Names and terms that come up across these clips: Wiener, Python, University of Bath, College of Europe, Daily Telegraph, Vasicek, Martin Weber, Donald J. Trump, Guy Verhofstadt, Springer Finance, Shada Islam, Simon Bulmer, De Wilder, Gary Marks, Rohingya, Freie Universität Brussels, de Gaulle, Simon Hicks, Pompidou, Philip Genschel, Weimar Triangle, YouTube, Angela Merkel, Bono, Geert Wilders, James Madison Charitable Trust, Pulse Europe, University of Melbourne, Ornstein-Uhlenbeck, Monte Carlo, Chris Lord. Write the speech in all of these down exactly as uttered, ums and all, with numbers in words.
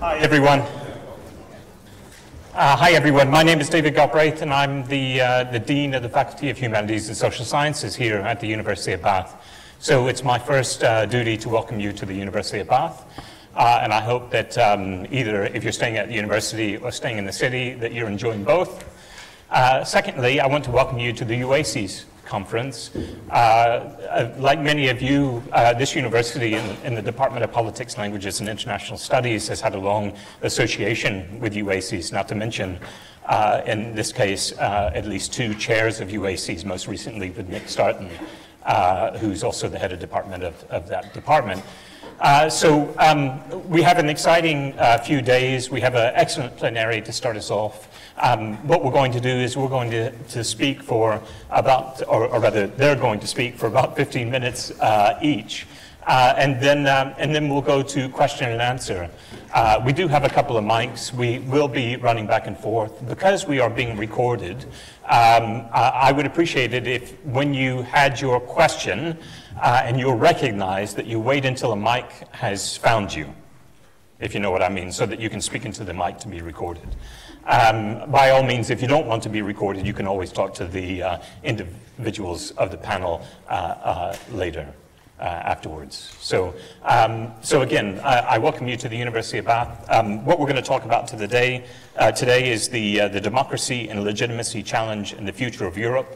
Hi, everyone. Uh, hi, everyone. My name is David Galbraith, and I'm the, uh, the Dean of the Faculty of Humanities and Social Sciences here at the University of Bath. So it's my first uh, duty to welcome you to the University of Bath. Uh, and I hope that um, either if you're staying at the university or staying in the city, that you're enjoying both. Uh, secondly, I want to welcome you to the U A C E S conference. Uh, like many of you, uh, this university in, in the Department of Politics, Languages and International Studies has had a long association with U A C E S, not to mention, uh, in this case, uh, at least two chairs of U A C E S, most recently with Nick Starten, uh, who's also the head of department of, of that department. Uh, so um, we have an exciting uh, few days. We have an excellent plenary to start us off. Um, what we're going to do is we're going to, to speak for about, or, or rather they're going to speak for about fifteen minutes uh, each. Uh, and, then, um, and then we'll go to question and answer. Uh, we do have a couple of mics. We will be running back and forth. Because we are being recorded, um, I would appreciate it if when you had your question, Uh, and you'll recognize that you wait until a mic has found you, if you know what I mean, so that you can speak into the mic to be recorded. Um, by all means, if you don't want to be recorded, you can always talk to the uh, individuals of the panel uh, uh, later, uh, afterwards. So, um, so again, I, I welcome you to the University of Bath. Um, what we're going to talk about to the day, uh, today is the, uh, the democracy and legitimacy challenge and the future of Europe.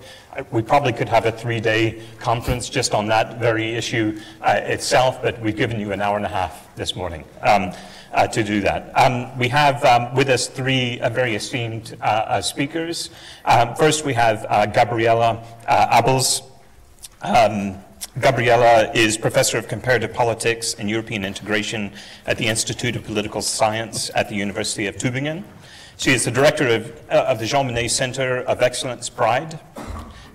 We probably could have a three-day conference just on that very issue uh, itself, but we've given you an hour and a half this morning um, uh, to do that. Um, we have um, with us three uh, very esteemed uh, uh, speakers. Um, first, we have uh, Gabriella uh, Abels. Um, Gabriella is Professor of Comparative Politics and European Integration at the Institute of Political Science at the University of Tübingen. She is the Director of, uh, of the Jean Monnet Center of Excellence Pride.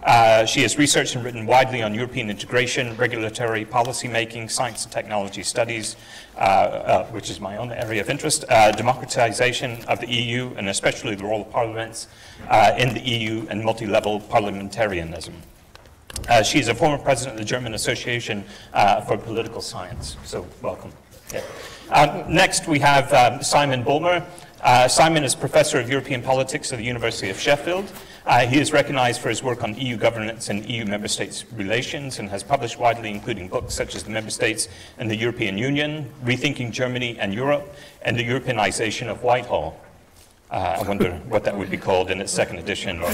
Uh, she has researched and written widely on European integration, regulatory policy making, science and technology studies, uh, uh, which is my own area of interest, uh, democratization of the E U, and especially the role of parliaments uh, in the E U and multi-level parliamentarianism. Uh, she is a former president of the German Association uh, for Political Science, so welcome. Yeah. Um, next we have um, Simon Bulmer. Uh, Simon is Professor of European Politics at the University of Sheffield. Uh, he is recognized for his work on E U governance and E U member states relations and has published widely, including books such as The Member States and the European Union, Rethinking Germany and Europe, and The Europeanization of Whitehall. Uh, I wonder what that would be called in its second edition. Or,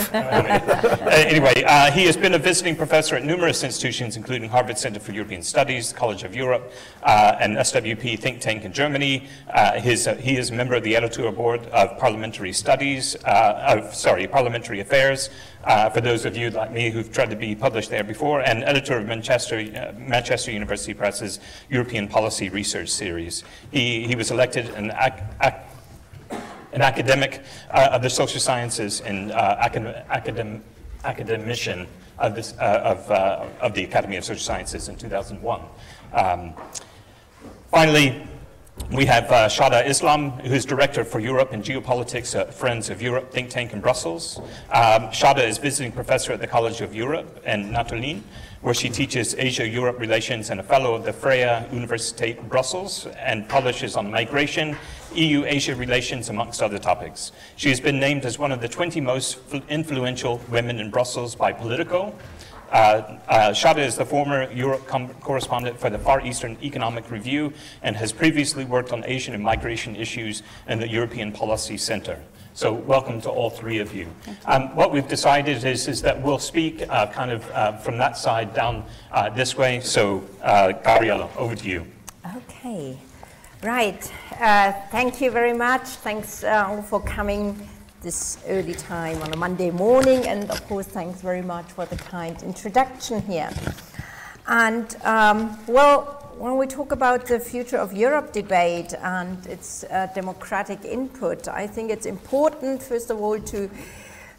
anyway, uh, he has been a visiting professor at numerous institutions, including Harvard Center for European Studies, College of Europe, uh, and S W P think tank in Germany. Uh, his, uh, he is a member of the editorial board of Parliamentary Studies, uh, of, sorry, Parliamentary Affairs, uh, for those of you like me who've tried to be published there before, and editor of Manchester, uh, Manchester University Press's European Policy Research Series. He, he was elected an ac ac an academic uh, of the social sciences and uh, academ academ academician of, this, uh, of, uh, of the Academy of Social Sciences in two thousand one. Um, finally, we have uh, Shada Islam, who's Director for Europe and Geopolitics at Friends of Europe think tank in Brussels. Um, Shada is visiting professor at the College of Europe and Natolin, where she teaches Asia-Europe relations and a fellow of the Freie Universität Brussels and publishes on migration, E U-Asia relations, amongst other topics. She has been named as one of the twenty most influential women in Brussels by Politico. Uh, uh, Shada is the former Europe correspondent for the Far Eastern Economic Review and has previously worked on Asian and migration issues in the European Policy Center. So welcome to all three of you. Um, what we've decided is, is that we'll speak uh, kind of uh, from that side down uh, this way. So uh, Gabriella, over to you. Okay, right. Uh, thank you very much. Thanks uh, all for coming this early time on a Monday morning. And of course, thanks very much for the kind introduction here. And um, well, when we talk about the future of Europe debate and its uh, democratic input, I think it's important, first of all, to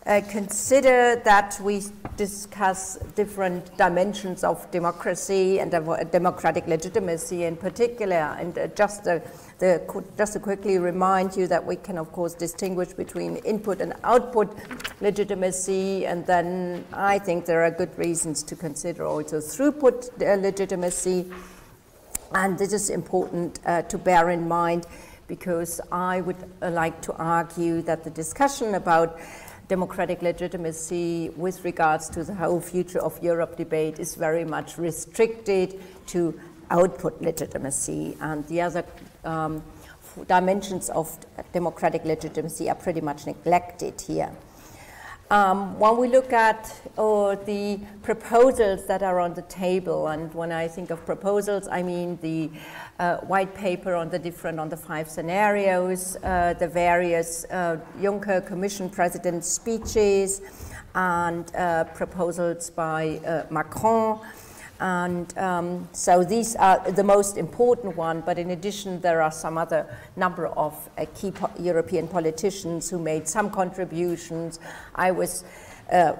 uh, consider that we discuss different dimensions of democracy and uh, democratic legitimacy in particular. And uh, just, uh, the, just to quickly remind you that we can, of course, distinguish between input and output legitimacy. And then I think there are good reasons to consider also throughput uh, legitimacy. And this is important uh, to bear in mind because I would like to argue that the discussion about democratic legitimacy with regards to the whole future of Europe debate is very much restricted to output legitimacy, and the other um, dimensions of democratic legitimacy are pretty much neglected here. Um, when we look at uh, the proposals that are on the table, and when I think of proposals, I mean the uh, white paper on the different, on the five scenarios, uh, the various uh, Juncker Commission President's speeches, and uh, proposals by uh, Macron. And um, so these are the most important one, but in addition there are some other number of uh, key po European politicians who made some contributions. I was uh,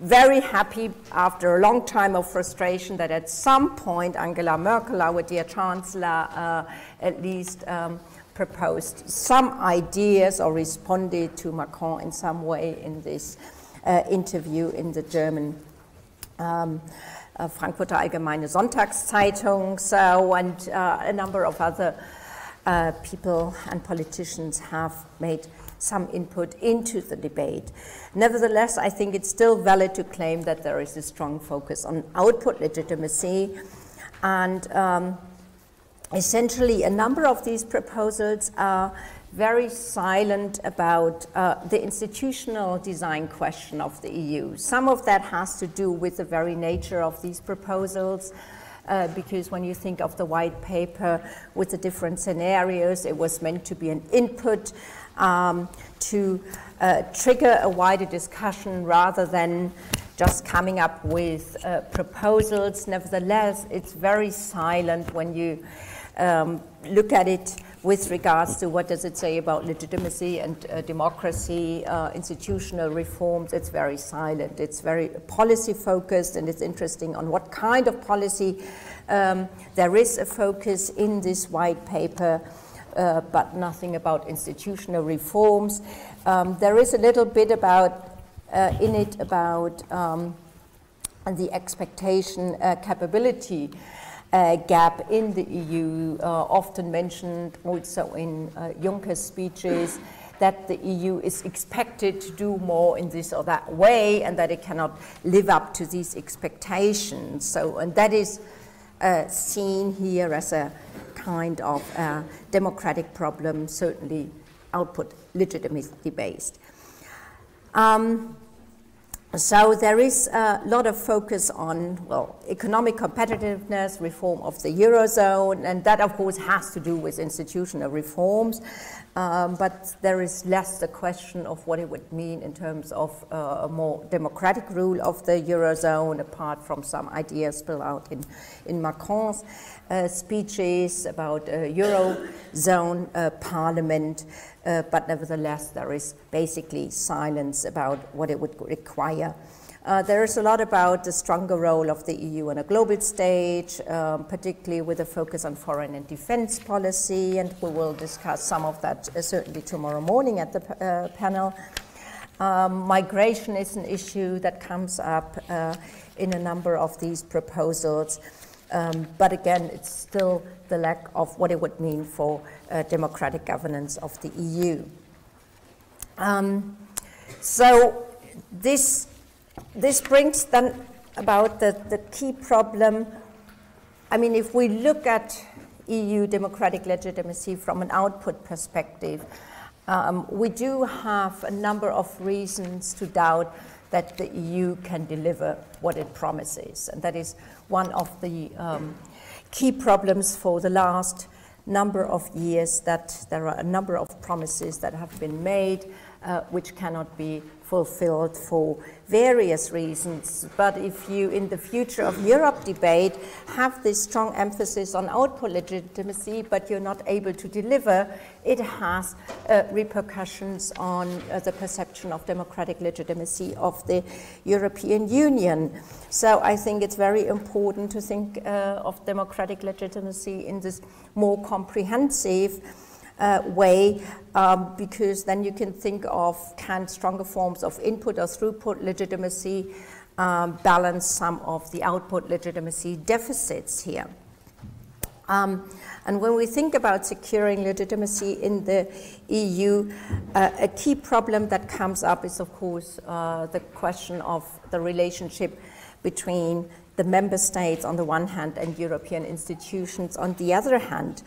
very happy after a long time of frustration that at some point Angela Merkel, our dear Chancellor, uh, at least um, proposed some ideas or responded to Macron in some way in this uh, interview in the German um, Uh, Frankfurter Allgemeine Sonntagszeitung, so, and uh, a number of other uh, people and politicians have made some input into the debate. Nevertheless, I think it's still valid to claim that there is a strong focus on output legitimacy, and um, essentially a number of these proposals are very silent about uh, the institutional design question of the E U. Some of that has to do with the very nature of these proposals, uh, because when you think of the white paper with the different scenarios, it was meant to be an input um, to uh, trigger a wider discussion rather than just coming up with uh, proposals. Nevertheless, it's very silent when you um, look at it with regards to what does it say about legitimacy and uh, democracy, uh, institutional reforms. It's very silent, it's very policy focused, and it's interesting on what kind of policy um, there is a focus in this white paper, uh, but nothing about institutional reforms. Um, there is a little bit about, uh, in it about um, the expectation uh, capability Uh, gap in the E U, uh, often mentioned also in uh, Juncker's speeches, that the E U is expected to do more in this or that way and that it cannot live up to these expectations. So, and that is uh, seen here as a kind of uh, democratic problem, certainly output legitimacy based. Um, So there is a lot of focus on, well, economic competitiveness, reform of the Eurozone, and that of course has to do with institutional reforms, um, but there is less the question of what it would mean in terms of uh, a more democratic rule of the Eurozone, apart from some ideas spilled out in, in Macron's uh, speeches about uh, Eurozone uh, parliament. Uh, but nevertheless, there is basically silence about what it would require. Uh, there is a lot about the stronger role of the E U on a global stage, um, particularly with a focus on foreign and defense policy, and we will discuss some of that uh, certainly tomorrow morning at the uh, panel. Um, migration is an issue that comes up uh, in a number of these proposals. Um, but again, it's still the lack of what it would mean for uh, democratic governance of the E U. Um, so this, this brings then about the, the key problem. I mean, if we look at E U democratic legitimacy from an output perspective, um, we do have a number of reasons to doubt that the E U can deliver what it promises. And that is one of the um, key problems for the last number of years, that there are a number of promises that have been made uh, which cannot be fulfilled for various reasons. But if you, in the future of Europe debate, have this strong emphasis on output legitimacy, but you're not able to deliver, it has uh, repercussions on uh, the perception of democratic legitimacy of the European Union. So I think it's very important to think uh, of democratic legitimacy in this more comprehensive Uh, way, um, because then you can think of, can stronger forms of input or throughput legitimacy um, balance some of the output legitimacy deficits here. Um, and when we think about securing legitimacy in the E U, uh, a key problem that comes up is, of course, uh, the question of the relationship between the member states on the one hand and European institutions on the other hand.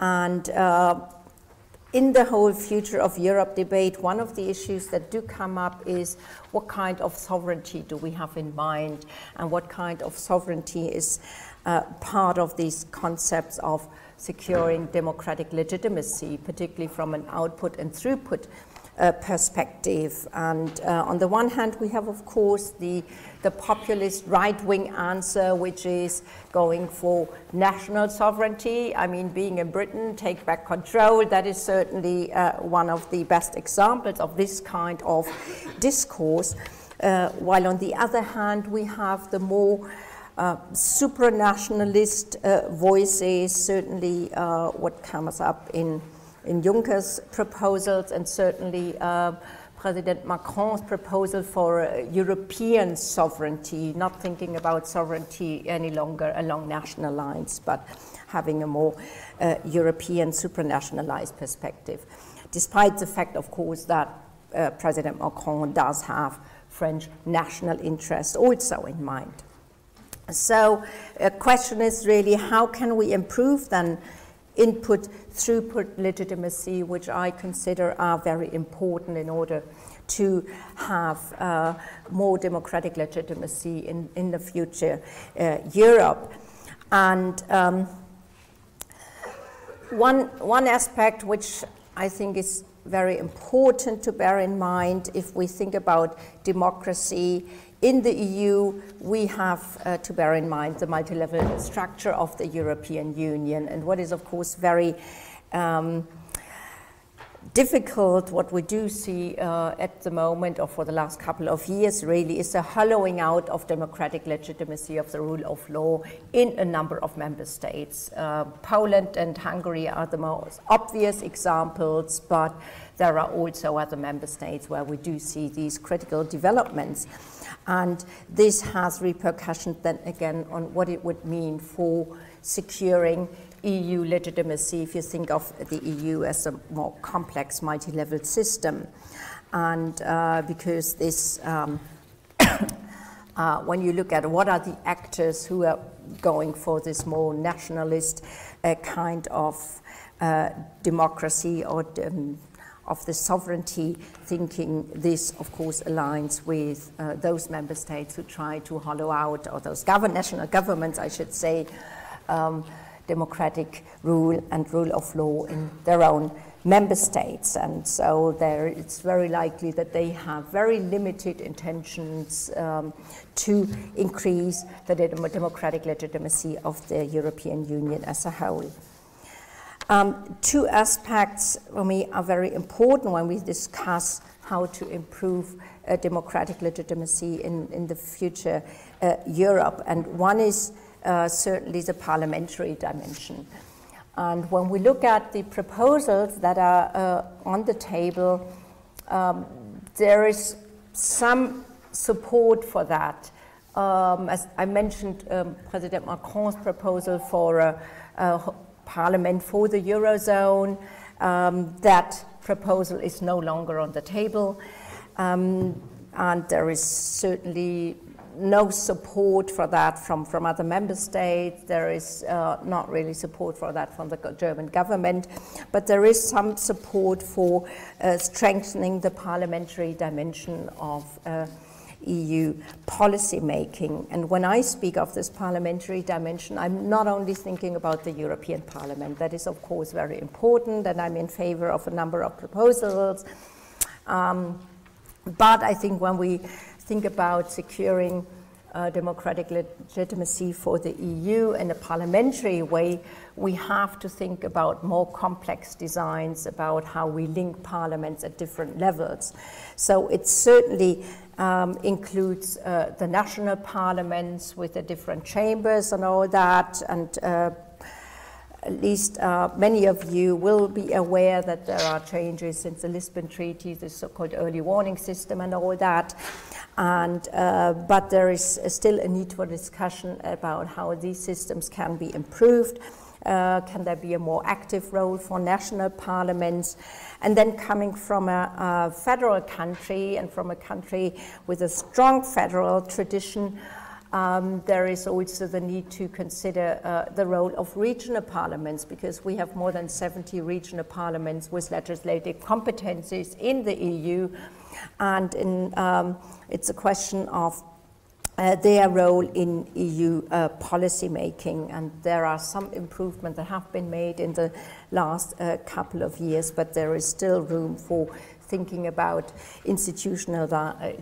And uh, in the whole future of Europe debate, one of the issues that do come up is what kind of sovereignty do we have in mind, and what kind of sovereignty is uh, part of these concepts of securing democratic legitimacy, particularly from an output and throughput Uh, perspective. And uh, on the one hand, we have, of course, the, the populist right-wing answer, which is going for national sovereignty. I mean, being in Britain, take back control, that is certainly uh, one of the best examples of this kind of discourse. Uh, while on the other hand, we have the more uh, supranationalist uh, voices, certainly uh, what comes up in in Juncker's proposals, and certainly uh, President Macron's proposal for uh, European sovereignty, not thinking about sovereignty any longer along national lines, but having a more uh, European supranationalized perspective. Despite the fact, of course, that uh, President Macron does have French national interests also in mind. So the question is really, how can we improve then input, throughput, legitimacy, which I consider are very important in order to have uh, more democratic legitimacy in, in the future uh, Europe. And um, one, one aspect which I think is very important to bear in mind if we think about democracy in the E U, we have uh, to bear in mind the multi-level structure of the European Union. And what is, of course, very um, difficult, what we do see uh, at the moment, or for the last couple of years really, is a hollowing out of democratic legitimacy of the rule of law in a number of member states. Uh, Poland and Hungary are the most obvious examples, but there are also other member states where we do see these critical developments. And this has repercussions then again on what it would mean for securing E U legitimacy if you think of the E U as a more complex multi-level system. And uh, because this, um, uh, when you look at what are the actors who are going for this more nationalist uh, kind of uh, democracy or um, of the sovereignty thinking, this of course aligns with uh, those member states who try to hollow out, or those govern, national governments I should say, um, democratic rule and rule of law in their own member states. And so there, it's very likely that they have very limited intentions um, to increase the democratic legitimacy of the European Union as a whole. Um, two aspects for me are very important when we discuss how to improve uh, democratic legitimacy in, in the future uh, Europe. And one is uh, certainly the parliamentary dimension. And when we look at the proposals that are uh, on the table, um, there is some support for that. Um, as I mentioned, um, President Macron's proposal for a, a Parliament for the Eurozone, um, that proposal is no longer on the table, um, and there is certainly no support for that from, from other member states. There is uh, not really support for that from the German government, but there is some support for uh, strengthening the parliamentary dimension of uh, E U policy making. And when I speak of this parliamentary dimension, I'm not only thinking about the European Parliament. That is, of course, very important, and I'm in favor of a number of proposals. Um, but I think when we think about securing uh, democratic legitimacy for the E U in a parliamentary way, we have to think about more complex designs about how we link parliaments at different levels. So it's certainly Um, includes uh, the national parliaments with the different chambers and all that, and uh, at least uh, many of you will be aware that there are changes since the Lisbon Treaty, the so-called early warning system and all that, and uh, but there is still a need for discussion about how these systems can be improved. Uh, can there be a more active role for national parliaments? And then coming from a, a federal country and from a country with a strong federal tradition, Um, there is also the need to consider uh, the role of regional parliaments, because we have more than seventy regional parliaments with legislative competencies in the E U, and in, um, it's a question of uh, their role in E U uh, policy making. And there are some improvements that have been made in the last uh, couple of years, but there is still room for thinking about institutional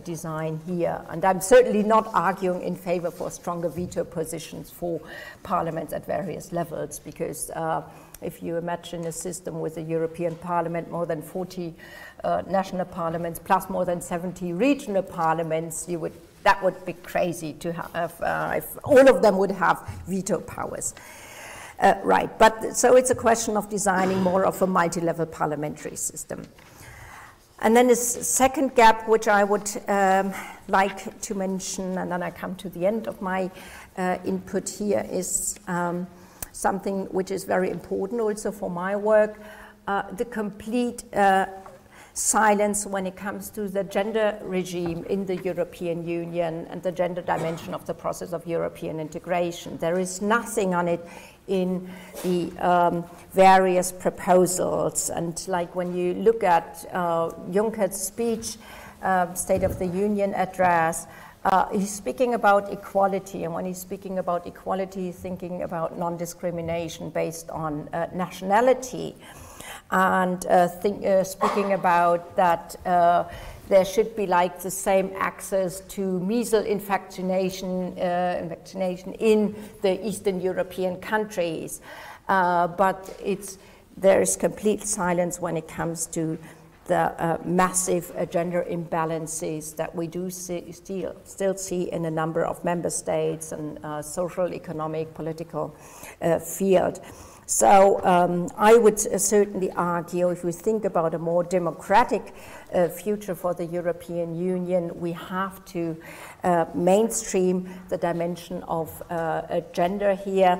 design here. And I'm certainly not arguing in favor for stronger veto positions for parliaments at various levels, because uh, if you imagine a system with a European Parliament, more than forty uh, national parliaments, plus more than seventy regional parliaments, you would that would be crazy to have uh, if all of them would have veto powers. Uh, right, but so it's a question of designing more of a multi-level parliamentary system. And then this second gap, which I would um, like to mention, and then I come to the end of my uh, input here, is um, something which is very important also for my work, uh, the complete uh, silence when it comes to the gender regime in the European Union and the gender dimension of the process of European integration. There is nothing on it in the um, various proposals. And like when you look at uh, Juncker's speech, uh, State of the Union address, uh, he's speaking about equality. And when he's speaking about equality, he's thinking about non-discrimination based on uh, nationality. And uh, think, uh, speaking about that uh, there should be like the same access to measles infection, uh, vaccination in the Eastern European countries. Uh, but it's, there is complete silence when it comes to the uh, massive uh, gender imbalances that we do see, still, still see in a number of member states and uh, social, economic, political uh, field. So um, I would uh, certainly argue, if we think about a more democratic uh, future for the European Union, we have to uh, mainstream the dimension of uh, gender here,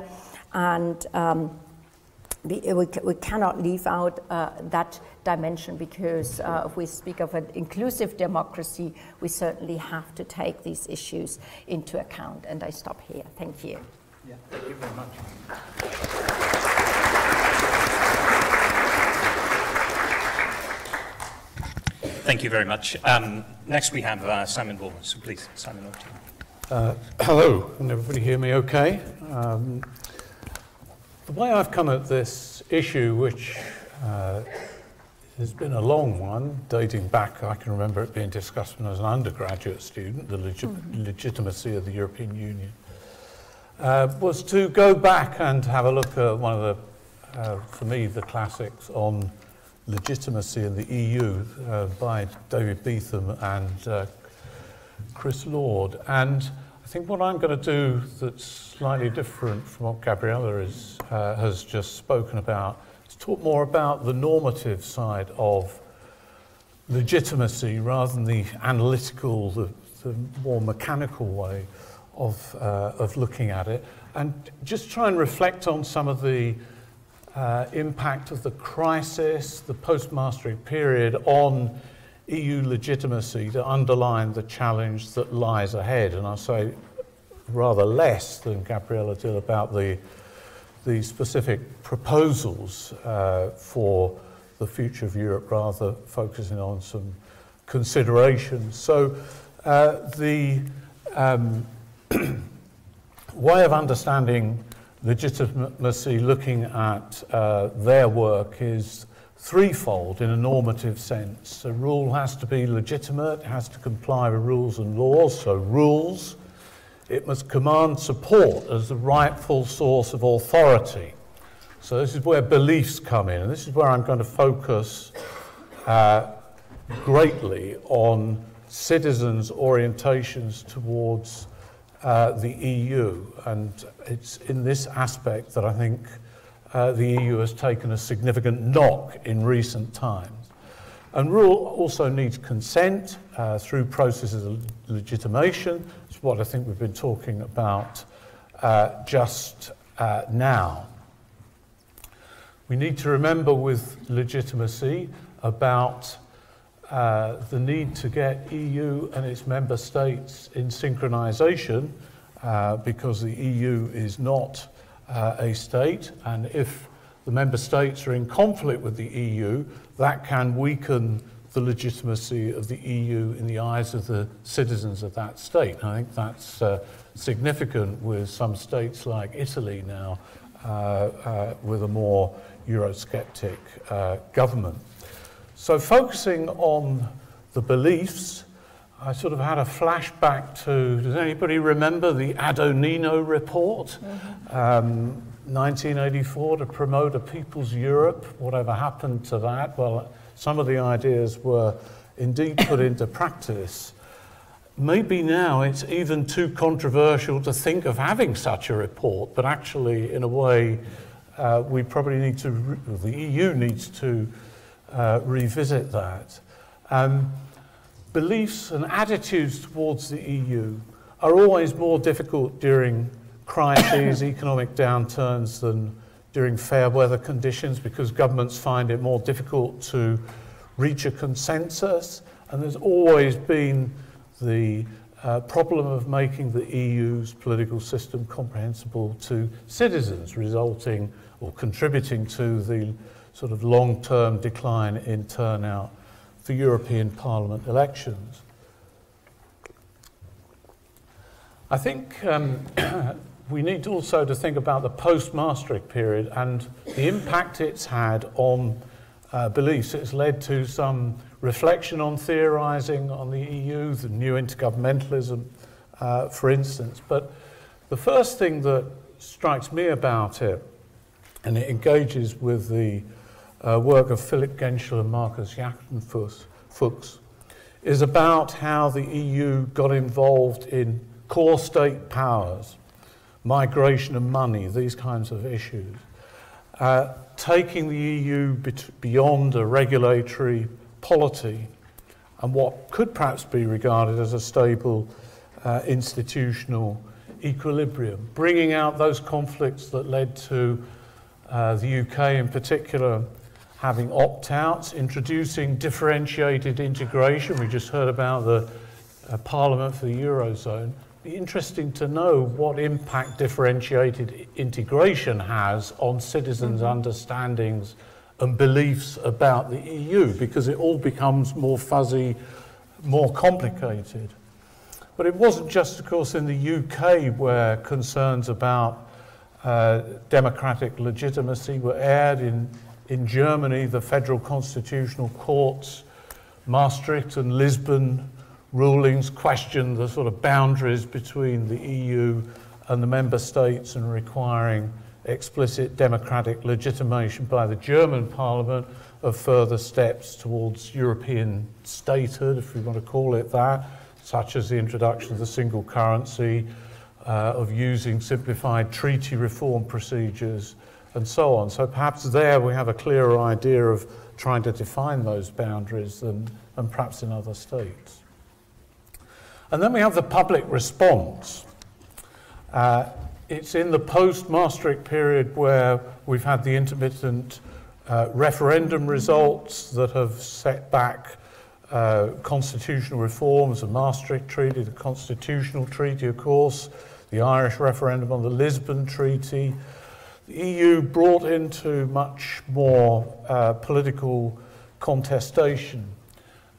and um, we, we, we cannot leave out uh, that dimension, because uh, if we speak of an inclusive democracy, we certainly have to take these issues into account. And I stop here. Thank you. Yeah, thank you very much. Thank you very much. Um, next we have uh, Simon Bulmer, so please, Simon, over to you. Uh, hello, can everybody hear me okay? Um, the way I've come at this issue, which uh, has been a long one, dating back, I can remember it being discussed when I was an undergraduate student, the legi mm-hmm. legitimacy of the European Union, uh, was to go back and have a look at one of the, uh, for me, the classics on legitimacy in the E U uh, by David Beetham and uh, Chris Lord. And I think what I'm going to do that's slightly different from what Gabriella is, uh, has just spoken about is talk more about the normative side of legitimacy rather than the analytical, the, the more mechanical way of, uh, of looking at it, and just try and reflect on some of the Uh, impact of the crisis, the post-Maastricht period on E U legitimacy to underline the challenge that lies ahead. And I'll say rather less than Gabriella did about the, the specific proposals uh, for the future of Europe, rather focusing on some considerations. So uh, the um, way of understanding legitimacy looking at uh, their work is threefold in a normative sense. A rule has to be legitimate, it has to comply with rules and laws, so rules. It must command support as the rightful source of authority. So this is where beliefs come in, and this is where I'm going to focus uh, greatly on citizens' orientations towards Uh, the E U, and it's in this aspect that I think uh, the E U has taken a significant knock in recent times. And rule also needs consent uh, through processes of legitimation. It's what I think we've been talking about uh, just uh, now. We need to remember with legitimacy about uh, the need to get E U and its member states in synchronization, uh, because the E U is not uh, a state, and if the member states are in conflict with the E U, that can weaken the legitimacy of the E U in the eyes of the citizens of that state. And I think that's uh, significant with some states like Italy now, uh, uh, with a more Eurosceptic uh, government. So focusing on the beliefs, I sort of had a flashback to, does anybody remember the Adonino Report? Mm-hmm. um, nineteen eighty-four, to promote a people's Europe. Whatever happened to that? Well, some of the ideas were indeed put into practice. Maybe now it's even too controversial to think of having such a report, but actually, in a way, uh, we probably need to, re the E U needs to uh, revisit that. Um, beliefs and attitudes towards the E U are always more difficult during crises, economic downturns, than during fair weather conditions, because governments find it more difficult to reach a consensus, and there's always been the uh, problem of making the E U's political system comprehensible to citizens, resulting or contributing to the sort of long-term decline in turnout for European Parliament elections. I think um, we need also to think about the post-Maastricht period and the impact it's had on uh, beliefs. It's led to some reflection on theorising on the E U, the new intergovernmentalism, uh, for instance. But the first thing that strikes me about it, and it engages with the uh, work of Philip Genschel and Markus Jachtenfuchs, is about how the E U got involved in core state powers, migration and money, these kinds of issues, uh, taking the E U beyond a regulatory polity and what could perhaps be regarded as a stable uh, institutional equilibrium, bringing out those conflicts that led to uh, the U K in particular having opt-outs, introducing differentiated integration. We just heard about the uh, Parliament for the Eurozone. Interesting to know what impact differentiated integration has on citizens' mm-hmm. understandings and beliefs about the E U, because it all becomes more fuzzy, more complicated. But it wasn't just, of course, in the U K where concerns about uh, democratic legitimacy were aired. In, in Germany, the federal constitutional courts, Maastricht and Lisbon rulings question the sort of boundaries between the E U and the member states, and requiring explicit democratic legitimation by the German Parliament of further steps towards European statehood, if we want to call it that, such as the introduction of the single currency, uh, of using simplified treaty reform procedures, and so on. So perhaps there we have a clearer idea of trying to define those boundaries than, than perhaps in other states. And then we have the public response. Uh, it's in the post-Maastricht period where we've had the intermittent uh, referendum results that have set back uh, constitutional reforms, the Maastricht Treaty, the Constitutional Treaty, of course, the Irish referendum on the Lisbon Treaty. The E U brought into much more uh, political contestation.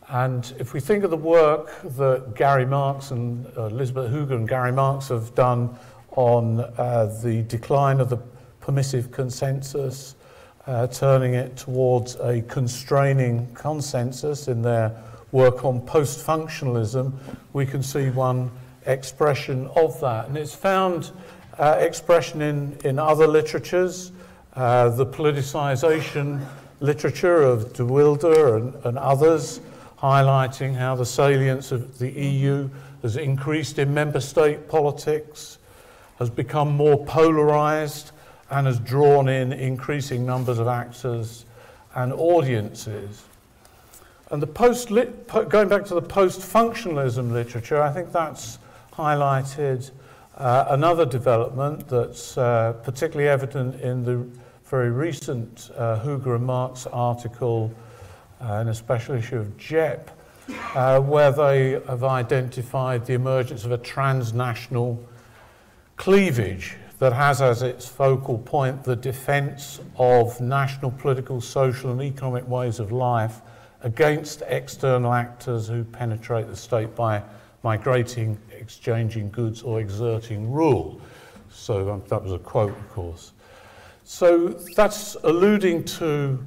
And if we think of the work that Gary Marks and uh, Elizabeth Huger and Gary Marks have done on uh, the decline of the permissive consensus, uh, turning it towards a constraining consensus in their work on post-functionalism, we can see one expression of that. And it's found uh, expression in, in other literatures, uh, the politicisation literature of de Wilder and, and others, highlighting how the salience of the E U has increased in member state politics, has become more polarised, and has drawn in increasing numbers of actors and audiences. And the post going back to the post-functionalism literature, I think that's highlighted uh, another development that's uh, particularly evident in the very recent uh, Gary Marks article, uh, in a special issue of J E P, uh, where they have identified the emergence of a transnational cleavage that has as its focal point the defense of national political, social and economic ways of life against external actors who penetrate the state by migrating, exchanging goods or exerting rule. So um, that was a quote, of course. So that's alluding to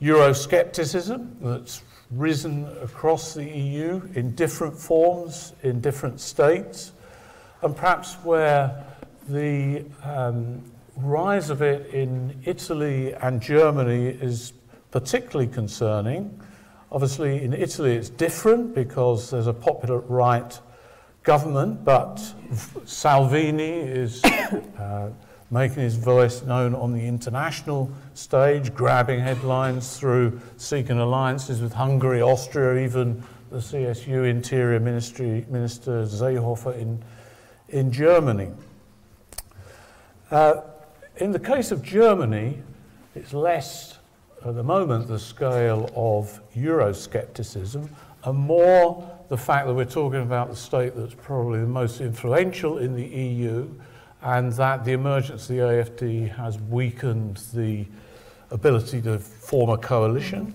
Euroscepticism that's risen across the E U in different forms, in different states, and perhaps where the um, rise of it in Italy and Germany is particularly concerning. Obviously, in Italy it's different because there's a popular right government, but Salvini is uh, making his voice known on the international stage, grabbing headlines through seeking alliances with Hungary, Austria, even the C S U Interior Ministry, Minister Seehofer in, in Germany. Uh, in the case of Germany, it's less, at the moment, the scale of Euroscepticism, and more the fact that we're talking about the state that's probably the most influential in the E U, and that the emergence of the A F D has weakened the ability to form a coalition,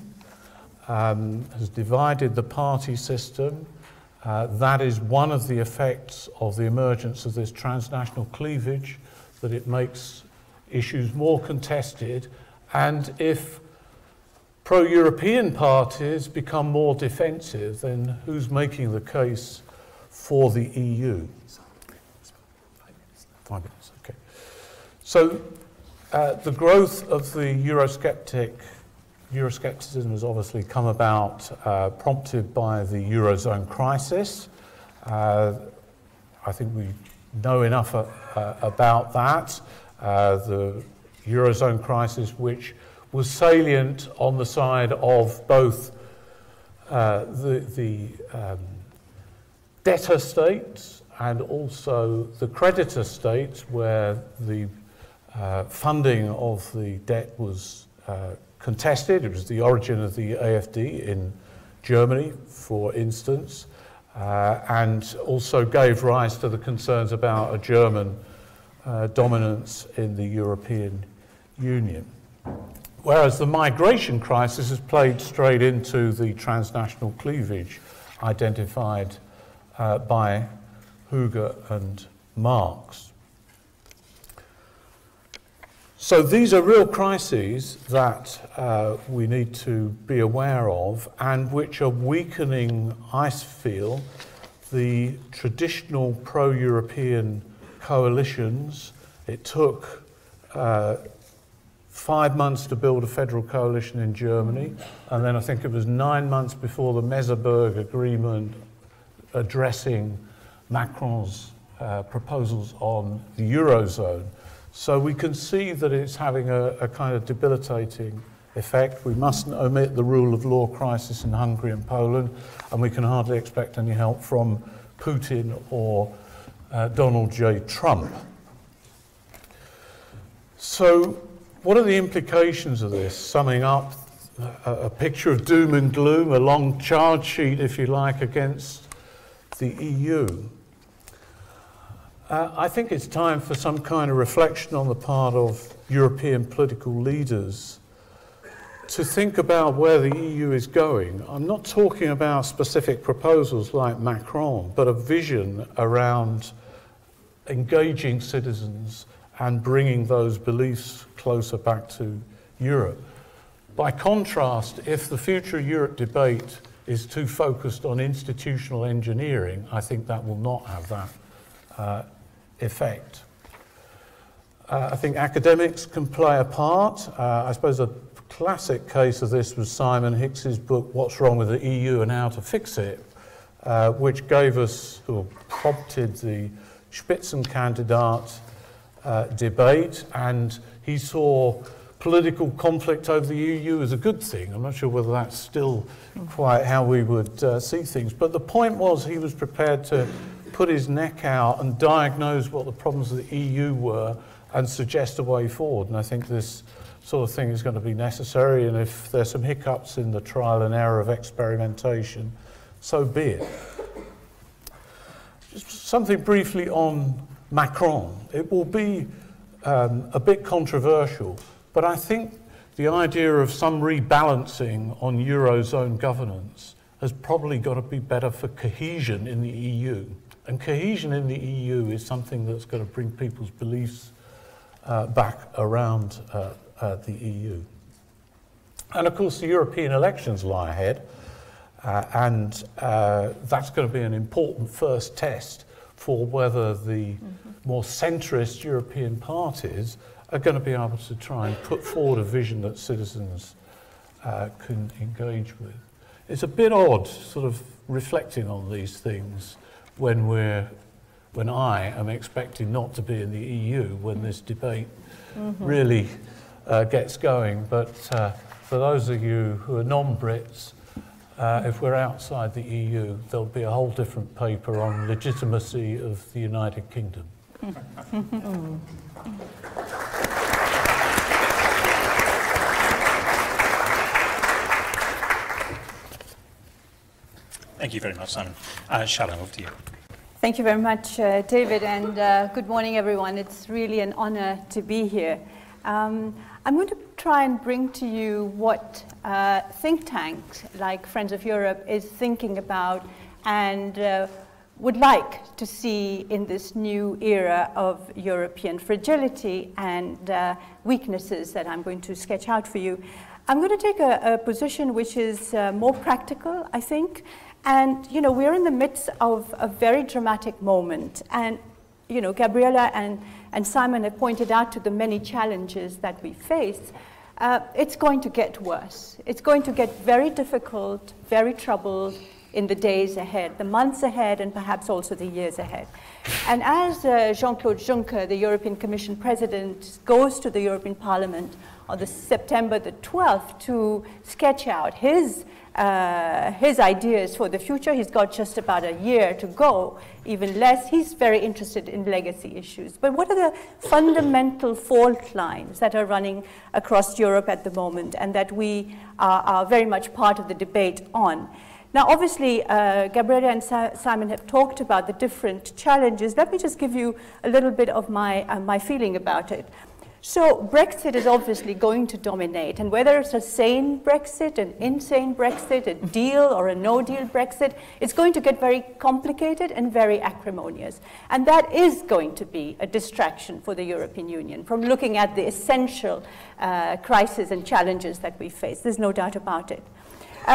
um, has divided the party system. Uh, that is one of the effects of the emergence of this transnational cleavage, that it makes issues more contested, and if pro-European parties become more defensive, then who's making the case for the E U? Five minutes. Five minutes, okay. So uh, the growth of the Eurosceptic, Euroscepticism has obviously come about uh, prompted by the Eurozone crisis. Uh, I think we know enough uh, about that. Uh, the Eurozone crisis, which was salient on the side of both uh, the, the um, debtor states and also the creditor states, where the uh, funding of the debt was uh, contested. It was the origin of the A F D in Germany, for instance, uh, and also gave rise to the concerns about a German uh, dominance in the European Union. Whereas the migration crisis has played straight into the transnational cleavage identified uh, by Hooger and Marx. So these are real crises that uh, we need to be aware of, and which are weakening, I feel, the traditional pro-European coalitions. It took uh, five months to build a federal coalition in Germany, and then I think it was nine months before the Meseberg Agreement addressing Macron's uh, proposals on the Eurozone. So we can see that it's having a, a kind of debilitating effect. We mustn't omit the rule of law crisis in Hungary and Poland, and we can hardly expect any help from Putin or uh, Donald J. Trump. So, what are the implications of this? Summing up a, a picture of doom and gloom, a long charge sheet, if you like, against the E U. Uh, I think it's time for some kind of reflection on the part of European political leaders to think about where the E U is going. I'm not talking about specific proposals like Macron, but a vision around engaging citizens and bringing those beliefs closer back to Europe. By contrast, if the future Europe debate is too focused on institutional engineering, I think that will not have that uh, effect. Uh, I think academics can play a part. Uh, I suppose a classic case of this was Simon Hicks's book, What's Wrong with the E U and How to Fix It, uh, which gave us, or prompted the Spitzenkandidat Uh, debate, and he saw political conflict over the E U as a good thing. I'm not sure whether that's still quite how we would uh, see things, but the point was he was prepared to put his neck out and diagnose what the problems of the E U were and suggest a way forward. And I think this sort of thing is going to be necessary, and if there's some hiccups in the trial and error of experimentation, so be it. Just something briefly on Macron. It will be um, a bit controversial, but I think the idea of some rebalancing on Eurozone governance has probably got to be better for cohesion in the E U. And cohesion in the E U is something that's going to bring people's beliefs uh, back around uh, uh, the E U. And of course, the European elections lie ahead, uh, and uh, that's going to be an important first test for whether the mm-hmm. more centrist European parties are going to be able to try and put forward a vision that citizens uh, can engage with. It's a bit odd, sort of reflecting on these things, when we're, when I am expecting not to be in the E U when this debate mm-hmm. really uh, gets going. But uh, for those of you who are non-Brits, uh, if we're outside the E U, there'll be a whole different paper on legitimacy of the United Kingdom. Mm. Thank you very much, Simon. Uh, Shada, over to you. Thank you very much, uh, David, and uh, good morning, everyone. It's really an honor to be here. Um, I'm going to try and bring to you what uh, think tanks like Friends of Europe is thinking about and uh, would like to see in this new era of European fragility and uh, weaknesses that I'm going to sketch out for you. I'm going to take a, a position which is uh, more practical, I think. And, you know, we're in the midst of a very dramatic moment. And, you know, Gabriella and, and Simon have pointed out to the many challenges that we face. Uh, it's going to get worse. It's going to get very difficult, very troubled in the days ahead, the months ahead, and perhaps also the years ahead. And as uh, Jean-Claude Juncker, the European Commission President, goes to the European Parliament on the September the twelfth to sketch out his Uh, his ideas for the future. He's got just about a year to go, even less. He's very interested in legacy issues. But what are the fundamental fault lines that are running across Europe at the moment and that we are, are very much part of the debate on? Now, obviously, uh, Gabriella and Sa Simon have talked about the different challenges. Let me just give you a little bit of my, uh, my feeling about it. So Brexit is obviously going to dominate, and whether it's a sane Brexit, an insane Brexit, a deal or a no-deal Brexit, it's going to get very complicated and very acrimonious. And that is going to be a distraction for the European Union from looking at the essential uh, crises and challenges that we face. There's no doubt about it. Uh,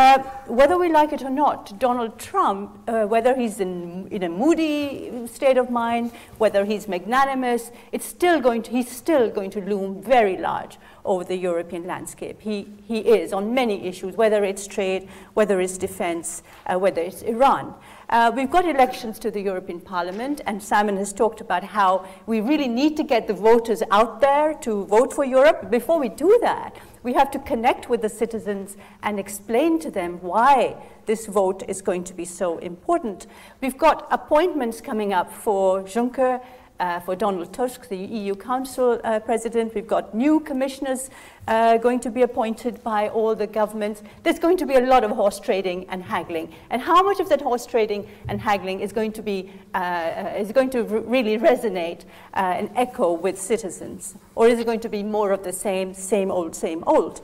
whether we like it or not, Donald Trump, uh, whether he's in, in a moody state of mind, whether he's magnanimous, it's still going to, he's still going to loom very large over the European landscape. He, he is on many issues, whether it's trade, whether it's defense, uh, whether it's Iran. Uh, we've got elections to the European Parliament, and Simon has talked about how we really need to get the voters out there to vote for Europe. Before we do that, we have to connect with the citizens and explain to them why this vote is going to be so important. We've got appointments coming up for Juncker, uh, for Donald Tusk, the E U Council uh, President. We've got new commissioners uh, going to be appointed by all the governments. There's going to be a lot of horse trading and haggling. And how much of that horse trading and haggling is going to, be, uh, is going to really resonate uh, and echo with citizens? Or is it going to be more of the same, same old, same old?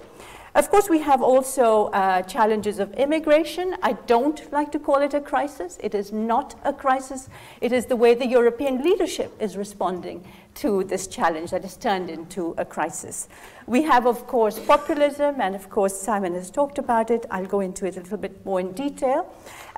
Of course, we have also uh, challenges of immigration. I don't like to call it a crisis. It is not a crisis. It is the way the European leadership is responding to this challenge that has turned into a crisis. We have, of course, populism, and of course, Simon has talked about it. I'll go into it a little bit more in detail.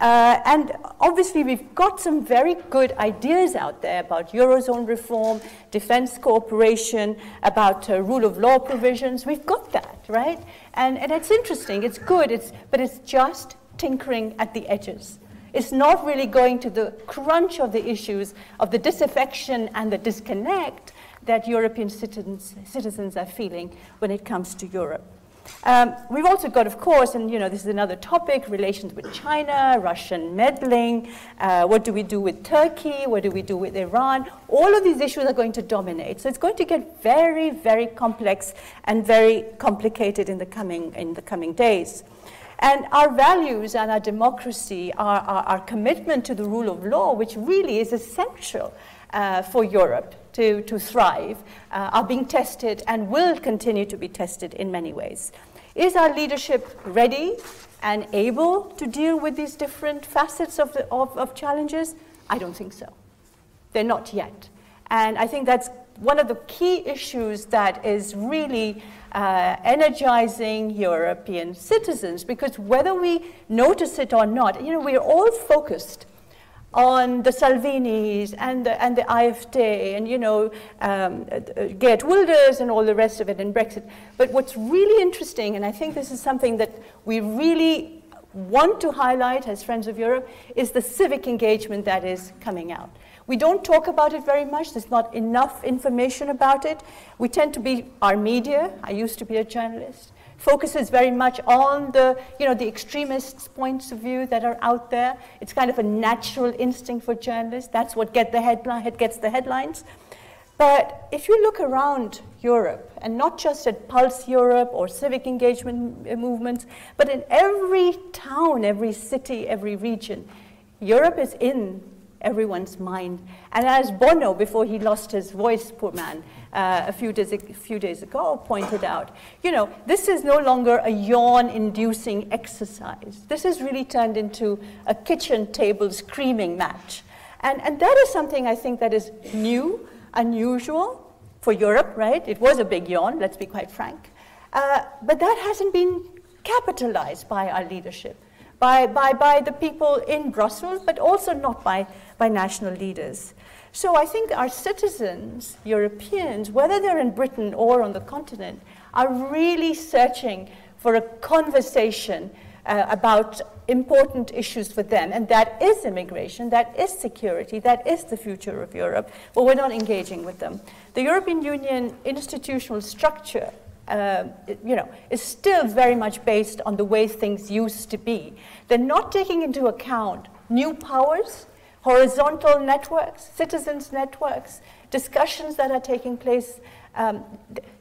Uh, and obviously, we've got some very good ideas out there about Eurozone reform, defense cooperation, about uh, rule of law provisions. We've got that, right? And, and it's interesting, it's good, it's, but it's just tinkering at the edges. It's not really going to the crunch of the issues of the disaffection and the disconnect that European citizens, citizens are feeling when it comes to Europe. Um, we've also got, of course, and you know, this is another topic, relations with China, Russian meddling, uh, what do we do with Turkey, what do we do with Iran? All of these issues are going to dominate. So it's going to get very, very complex and very complicated in the coming, in the coming days. And our values and our democracy, our, our, our commitment to the rule of law, which really is essential uh, for Europe to, to thrive, uh, are being tested and will continue to be tested in many ways. Is our leadership ready and able to deal with these different facets of, the, of, of challenges? I don't think so. They're not yet. And I think that's one of the key issues that is really uh, energizing European citizens, because whether we notice it or not, you know, we're all focused on the Salvinis and the, and the A F D and, you know, um, Geert Wilders and all the rest of it and Brexit. But what's really interesting, and I think this is something that we really want to highlight as Friends of Europe, is the civic engagement that is coming out. We don't talk about it very much. There's not enough information about it. We tend to be, our media, I used to be a journalist, focuses very much on the, you know, the extremist points of view that are out there. It's kind of a natural instinct for journalists. That's what get the headline, gets the headlines. But if you look around Europe, and not just at Pulse Europe or civic engagement movements, but in every town, every city, every region, Europe is in everyone's mind. And as Bono, before he lost his voice, poor man, uh, a few days, a few days ago, pointed out, you know, this is no longer a yawn-inducing exercise. This has really turned into a kitchen table screaming match. And, and that is something I think that is new, unusual for Europe, right? It was a big yawn, let's be quite frank. Uh, but that hasn't been capitalized by our leadership. By, by, by the people in Brussels, but also not by, by national leaders. So I think our citizens, Europeans, whether they're in Britain or on the continent, are really searching for a conversation uh, about important issues for them, and that is immigration, that is security, that is the future of Europe, but we're not engaging with them. The European Union institutional structure Uh, you know, is still very much based on the way things used to be. They're not taking into account new powers, horizontal networks, citizens' networks, discussions that are taking place. Um,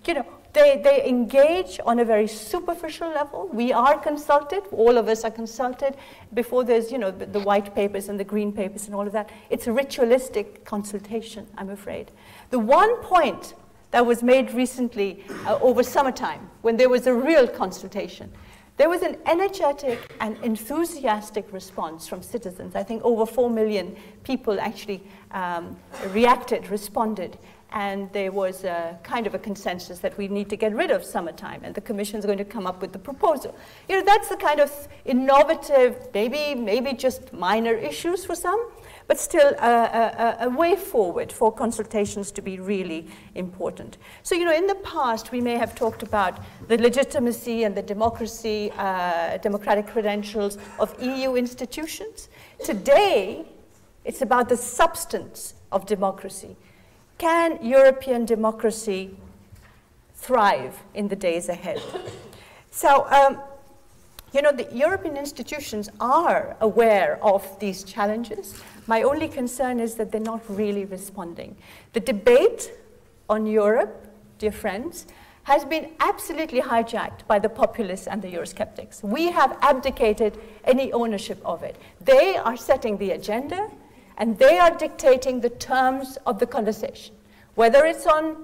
you know, they, they engage on a very superficial level. We are consulted, all of us are consulted, before there's, you know, the, the white papers and the green papers and all of that. It's a ritualistic consultation, I'm afraid. The one point that was made recently uh, over summertime, when there was a real consultation. There was an energetic and enthusiastic response from citizens. I think over four million people actually um, reacted, responded, and there was a kind of a consensus that we need to get rid of summertime, and the Commission's going to come up with the proposal. You know, that's the kind of innovative, maybe, maybe just minor issues for some, but still a, a, a way forward for consultations to be really important. So, you know, in the past, we may have talked about the legitimacy and the democracy, uh, democratic credentials of E U institutions. Today, it's about the substance of democracy. Can European democracy thrive in the days ahead? So, um, you know, the European institutions are aware of these challenges. My only concern is that they're not really responding. The debate on Europe, dear friends, has been absolutely hijacked by the populists and the Eurosceptics. We have abdicated any ownership of it. They are setting the agenda, and they are dictating the terms of the conversation, whether it's on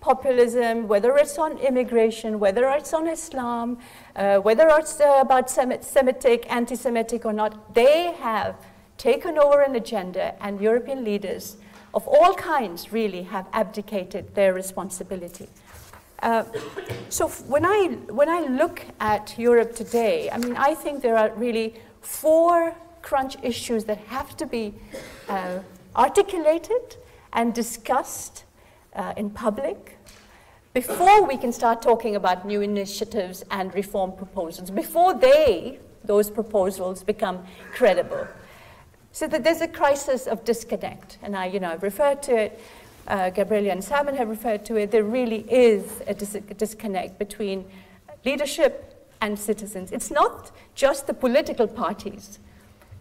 populism, whether it's on immigration, whether it's on Islam, uh, whether it's uh, about Semitic, anti-Semitic or not. They have taken over an agenda, and European leaders of all kinds really have abdicated their responsibility. Uh, so when I, when I look at Europe today, I mean, I think there are really four crunch issues that have to be uh, articulated and discussed Uh, in public, before we can start talking about new initiatives and reform proposals, before they, those proposals become credible. So that there's a crisis of disconnect, and I, you know, I've referred to it, uh, Gabriella and Simon have referred to it, there really is a, dis a disconnect between leadership and citizens. It's not just the political parties.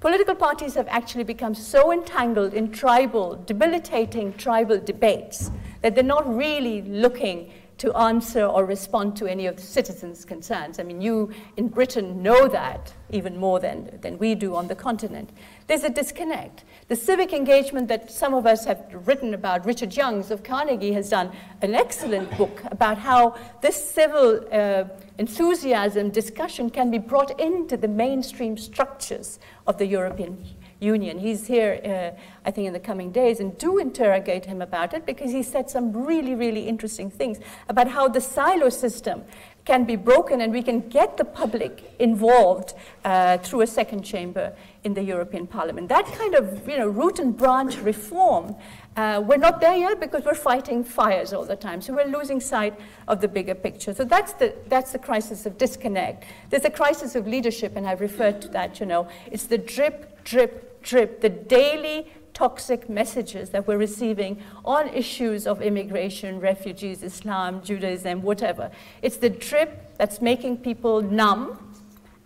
Political parties have actually become so entangled in tribal, debilitating tribal debates that they're not really looking to answer or respond to any of the citizens' concerns. I mean, you in Britain know that even more than, than we do on the continent. There's a disconnect. The civic engagement that some of us have written about, Richard Youngs of Carnegie has done an excellent book about how this civil uh, enthusiasm discussion can be brought into the mainstream structures of the European Union. He's here, uh, I think, in the coming days, and do interrogate him about it, because he said some really, really interesting things about how the silo system can be broken and we can get the public involved uh, through a second chamber in the European Parliament. That kind of, you know, root and branch reform, uh, we're not there yet because we're fighting fires all the time. So we're losing sight of the bigger picture. So that's the, that's the crisis of disconnect. There's a crisis of leadership, and I've referred to that, you know. It's the drip, drip, drip, the daily toxic messages that we're receiving on issues of immigration, refugees, Islam, Judaism, whatever. It's the drip that's making people numb,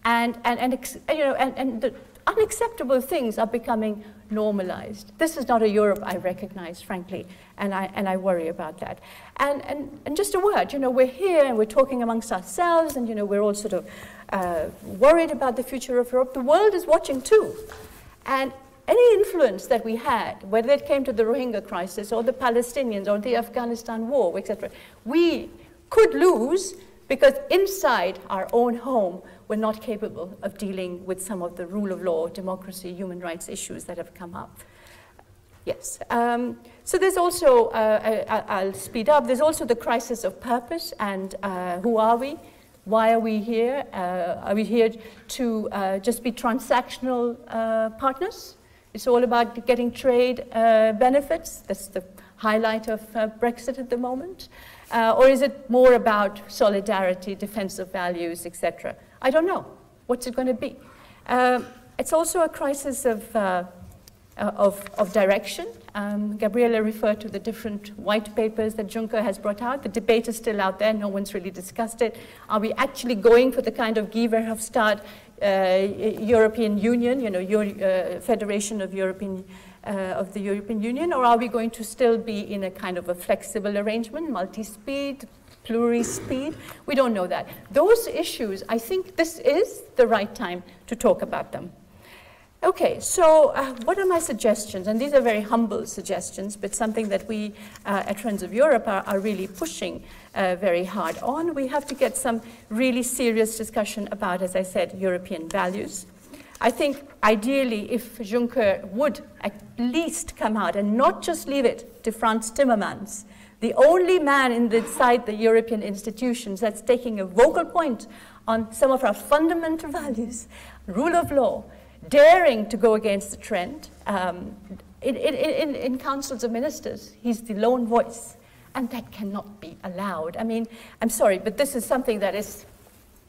and, and, and you know, and, and the unacceptable things are becoming normalized. This is not a Europe I recognize, frankly, and I, and I worry about that. And, and, and just a word, you know, we're here and we're talking amongst ourselves, and, you know, we're all sort of uh, worried about the future of Europe. The world is watching too. And any influence that we had, whether it came to the Rohingya crisis or the Palestinians or the Afghanistan war, et cetera, we could lose because inside our own home, we're not capable of dealing with some of the rule of law, democracy, human rights issues that have come up. Yes. Um, so there's also, uh, I, I'll speed up, there's also the crisis of purpose and uh, who are we? Why are we here? Uh, are we here to uh, just be transactional uh, partners? It's all about getting trade uh, benefits. That's the highlight of uh, Brexit at the moment. Uh, or is it more about solidarity, defense of values, et cetera? I don't know. What's it going to be? Um, it's also a crisis of, uh, of, of direction. Um, Gabriella referred to the different white papers that Juncker has brought out. The debate is still out there. No one's really discussed it. Are we actually going for the kind of Guy Verhofstadt Uh, European Union, you know, Euro, uh, Federation of European uh, of the European Union, or are we going to still be in a kind of a flexible arrangement, multi-speed, pluri-speed? We don't know that. Those issues, I think, this is the right time to talk about them. Okay, so uh, what are my suggestions? And these are very humble suggestions, but something that we uh, at Friends of Europe are, are really pushing uh, very hard on. We have to get some really serious discussion about, as I said, European values. I think ideally if Juncker would at least come out and not just leave it to Frans Timmermans, the only man inside the European institutions that's taking a vocal point on some of our fundamental values, rule of law, daring to go against the trend um, in, in, in councils of ministers. He's the lone voice, and that cannot be allowed. I mean, I'm sorry, but this is something that is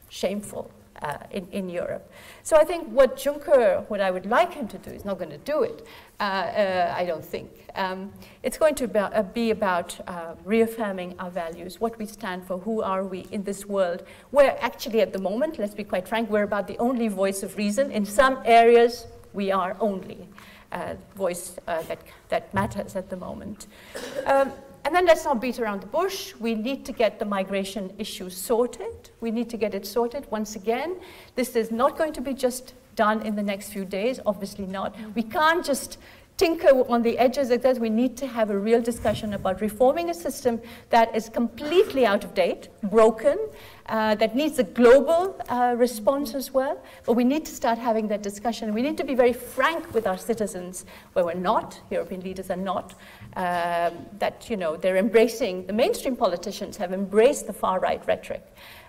shameful uh, in, in Europe. So I think what Juncker, what I would like him to do, is not going to do it, uh, uh, I don't think. Um, it's going to be, uh, be about uh, reaffirming our values, what we stand for, who are we in this world, where actually at the moment, let's be quite frank, we're about the only voice of reason. In some areas, we are only uh, voice uh, that, that matters at the moment. Um, And then let's not beat around the bush. We need to get the migration issue sorted. We need to get it sorted once again. This is not going to be just done in the next few days, obviously not. We can't just tinker on the edges like that. We need to have a real discussion about reforming a system that is completely out of date, broken, uh, that needs a global uh, response as well. But we need to start having that discussion. We need to be very frank with our citizens where we're not, European leaders are not. Um, that, you know, they're embracing, the mainstream politicians have embraced the far-right rhetoric.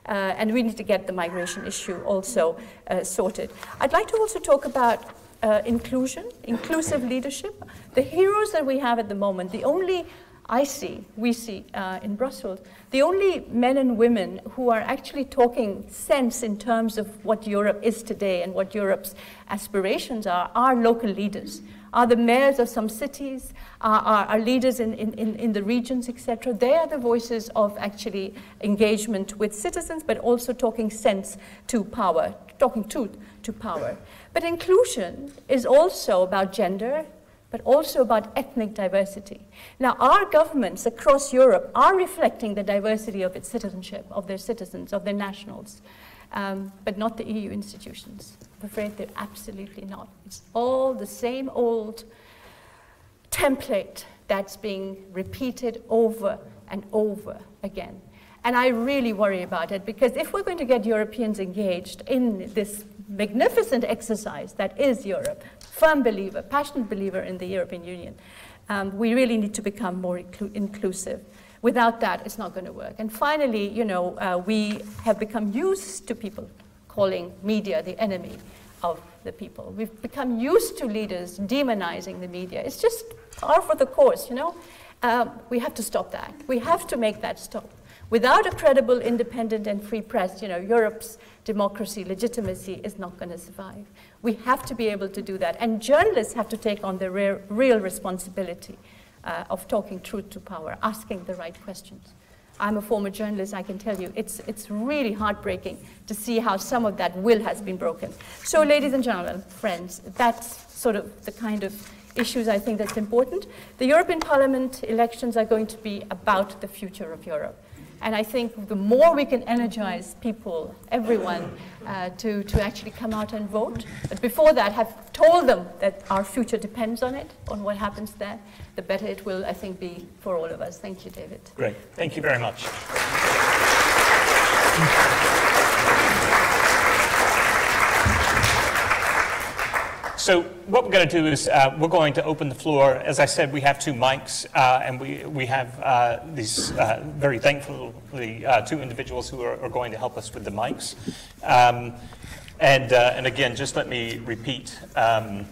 Uh, and we need to get the migration issue also uh, sorted. I'd like to also talk about uh, inclusion, inclusive leadership. The heroes that we have at the moment, the only I see, we see uh, in Brussels. The only men and women who are actually talking sense in terms of what Europe is today and what Europe's aspirations are, are local leaders, are the mayors of some cities, are, are, are leaders in, in, in the regions, et cetera. They are the voices of actually engagement with citizens, but also talking sense to power, talking truth to power. But inclusion is also about gender, but also about ethnic diversity. Now, our governments across Europe are reflecting the diversity of its citizenship, of their citizens, of their nationals, um, but not the E U institutions. I'm afraid they're absolutely not. It's all the same old template that's being repeated over and over again. And I really worry about it, because if we're going to get Europeans engaged in this magnificent exercise that is Europe, firm believer, passionate believer in the European Union, um, we really need to become more inclu inclusive. Without that, it's not going to work. And finally, you know, uh, we have become used to people calling media the enemy of the people. We've become used to leaders demonizing the media. It's just par for the course, you know. Uh, we have to stop that. We have to make that stop. Without a credible, independent, and free press, you know, Europe's democracy, legitimacy is not going to survive. We have to be able to do that. And journalists have to take on the re real responsibility uh, of talking truth to power, asking the right questions. I'm a former journalist, I can tell you, it's, it's really heartbreaking to see how some of that will has been broken. So, ladies and gentlemen, friends, that's sort of the kind of issues I think that's important. The European Parliament elections are going to be about the future of Europe. And I think the more we can energize people, everyone, uh, to, to actually come out and vote, but before that have told them that our future depends on it, on what happens there, the better it will, I think, be for all of us. Thank you, David. Great. Thank you very much. So what we're going to do is uh, we're going to open the floor. As I said, we have two mics, uh, and we, we have uh, these, uh, very thankfully, uh, two individuals who are, are going to help us with the mics. Um, and, uh, and again, just let me repeat, um,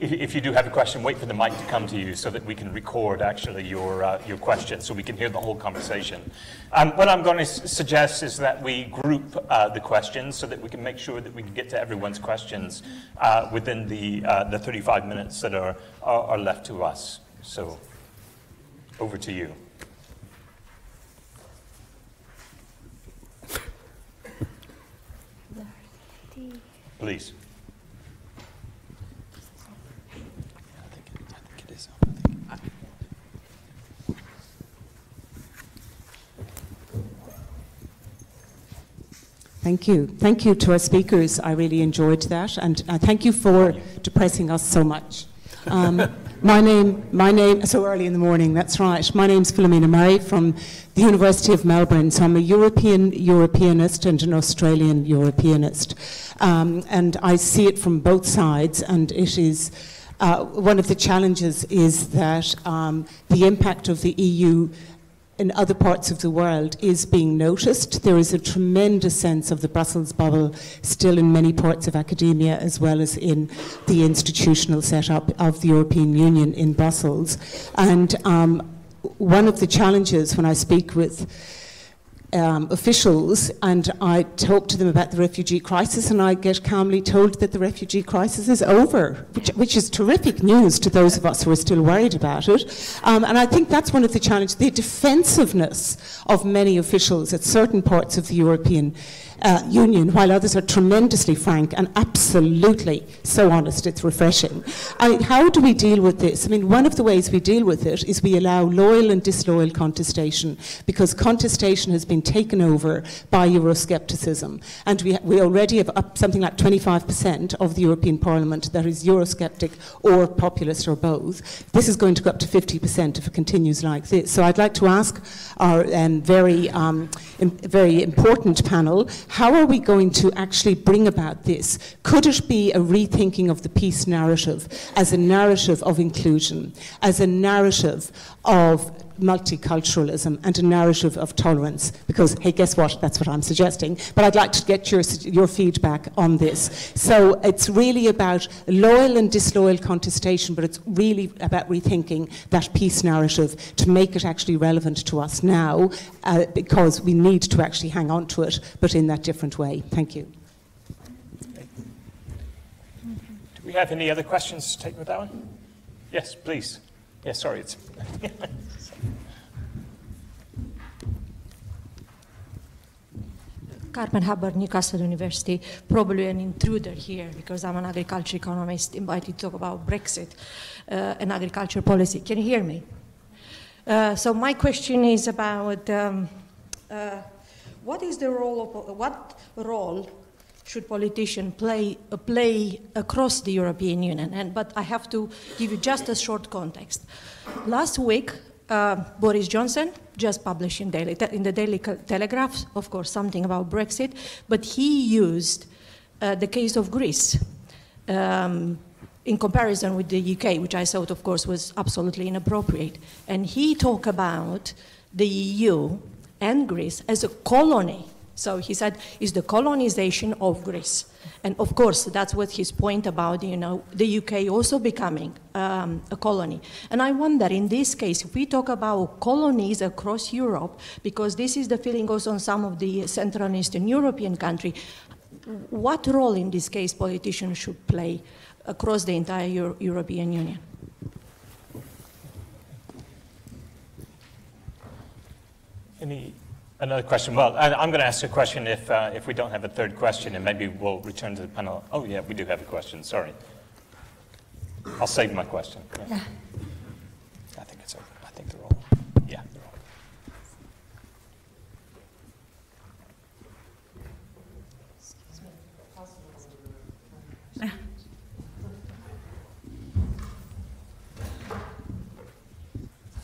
if, if you do have a question, wait for the mic to come to you so that we can record, actually, your, uh, your question, so we can hear the whole conversation. Um, what I'm going to suggest is that we group uh, the questions so that we can make sure that we can get to everyone's questions uh, within the, uh, the thirty-five minutes that are, are, are left to us. So, over to you. Please. Thank you. Thank you to our speakers. I really enjoyed that, and uh, thank you for depressing us so much. Um, my name, my name, so early in the morning, that's right. My name's Philomena Murray from the University of Melbourne, so I'm a European Europeanist and an Australian Europeanist. Um, and I see it from both sides, and it is, uh, one of the challenges is that um, the impact of the E U in other parts of the world is being noticed. There is a tremendous sense of the Brussels bubble still in many parts of academia, as well as in the institutional setup of the European Union in Brussels. And um, one of the challenges when I speak with Um, officials, and I talk to them about the refugee crisis, and I get calmly told that the refugee crisis is over, which, which is terrific news to those of us who are still worried about it. Um, and I think that's one of the challenges, the defensiveness of many officials at certain parts of the European Uh, union, while others are tremendously frank and absolutely so honest, it's refreshing. I mean, how do we deal with this? I mean, one of the ways we deal with it is we allow loyal and disloyal contestation, because contestation has been taken over by Euroscepticism, and we, we already have up something like twenty-five percent of the European Parliament that is Eurosceptic or populist or both. This is going to go up to fifty percent if it continues like this. So I'd like to ask our um, very, um, im very important panel, how are we going to actually bring about this? Could it be a rethinking of the peace narrative as a narrative of inclusion, as a narrative of multiculturalism and a narrative of tolerance, because, hey, guess what, that's what I'm suggesting. But I'd like to get your, your feedback on this. So it's really about loyal and disloyal contestation, but it's really about rethinking that peace narrative to make it actually relevant to us now, uh, because we need to actually hang on to it, but in that different way. Thank you. Do we have any other questions to take with that one? Yes, please. Yes, sorry. It's Carmen Hubbard, Newcastle University. Probably an intruder here because I'm an agriculture economist invited to talk about Brexit uh, and agriculture policy. Can you hear me? Uh, so my question is about um, uh, what is the role of what role should politicians play, uh, play across the European Union? And, but I have to give you just a short context. Last week, uh, Boris Johnson just published in, daily te in the Daily Telegraph, of course, something about Brexit, but he used uh, the case of Greece um, in comparison with the U K, which I thought, of course, was absolutely inappropriate. And he talked about the E U and Greece as a colony. So he said, it's the colonization of Greece. And of course, that's what his point about, you know, the U K also becoming um, a colony. And I wonder, in this case, if we talk about colonies across Europe, because this is the feeling also on some of the Central and Eastern European countries, what role in this case politicians should play across the entire Euro European Union? Any... Another question. Well, I'm going to ask a question if, uh, if we don't have a third question, and maybe we'll return to the panel. Oh, yeah, we do have a question. Sorry. I'll save my question. Yeah. Yeah. I think it's over. I think they're all. Yeah, they're all. Excuse me.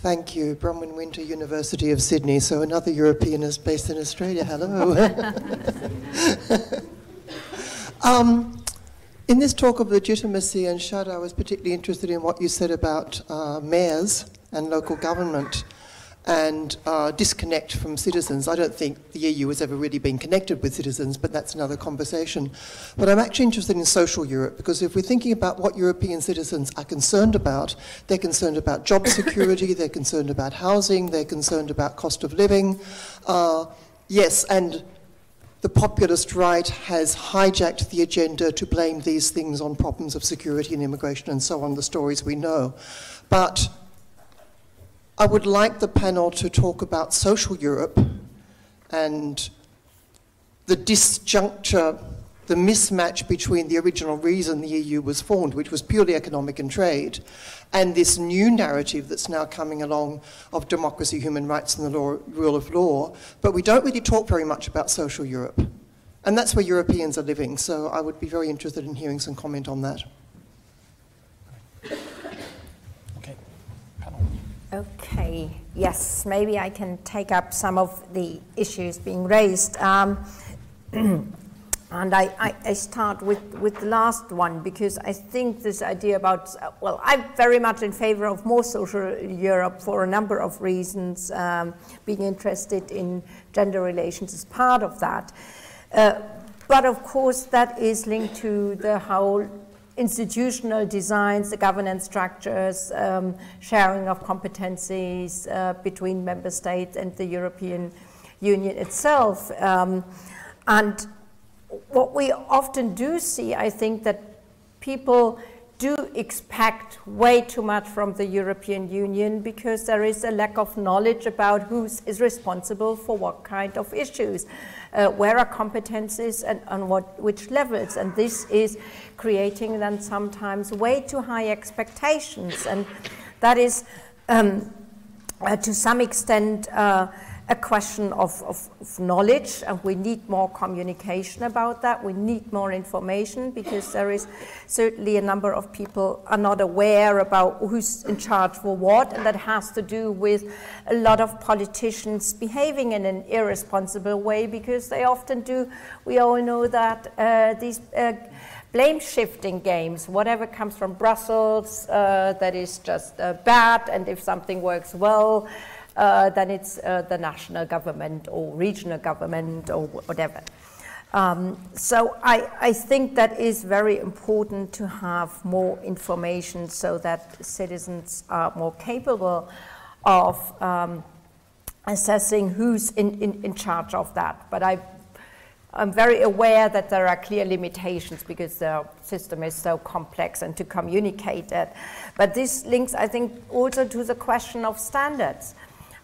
Thank you. Bronwyn Winter, University of Sydney. So another European is based in Australia. Hello. um, in this talk of legitimacy and Shada, I was particularly interested in what you said about uh, mayors and local government and uh, disconnect from citizens. I don't think the E U has ever really been connected with citizens, but that's another conversation. But I'm actually interested in social Europe, because if we're thinking about what European citizens are concerned about, they're concerned about job security, they're concerned about housing, they're concerned about cost of living. Uh, yes, and the populist right has hijacked the agenda to blame these things on problems of security and immigration and so on, the stories we know. But I would like the panel to talk about social Europe and the disjuncture, the mismatch between the original reason the E U was formed, which was purely economic and trade, and this new narrative that's now coming along of democracy, human rights, and the law, rule of law. But we don't really talk very much about social Europe. And that's where Europeans are living, so I would be very interested in hearing some comment on that. Okay, yes, maybe I can take up some of the issues being raised. Um, and I, I, I start with, with the last one, because I think this idea about, uh, well, I'm very much in favor of more social Europe for a number of reasons. Um, being interested in gender relations is part of that. Uh, but of course, that is linked to the whole institutional designs, the governance structures, um, sharing of competencies uh, between member states and the European Union itself. Um, and what we often do see, I think, that people do expect way too much from the European Union, because there is a lack of knowledge about who is responsible for what kind of issues, uh, where are competencies and on what, which levels. And this is creating then sometimes way too high expectations. And that is, um, uh, to some extent, uh, a question of, of, of knowledge, and we need more communication about that. We need more information, because there is certainly a number of people are not aware about who's in charge for what, and that has to do with a lot of politicians behaving in an irresponsible way, because they often do, we all know that, uh, these uh, blame shifting games. Whatever comes from Brussels, uh, that is just uh, bad, and if something works well, uh, then it's uh, the national government or regional government or whatever. Um, so I, I think that is very important to have more information so that citizens are more capable of um, assessing who's in, in, in charge of that. But I, I'm very aware that there are clear limitations because the system is so complex and to communicate it. But this links, I think, also to the question of standards.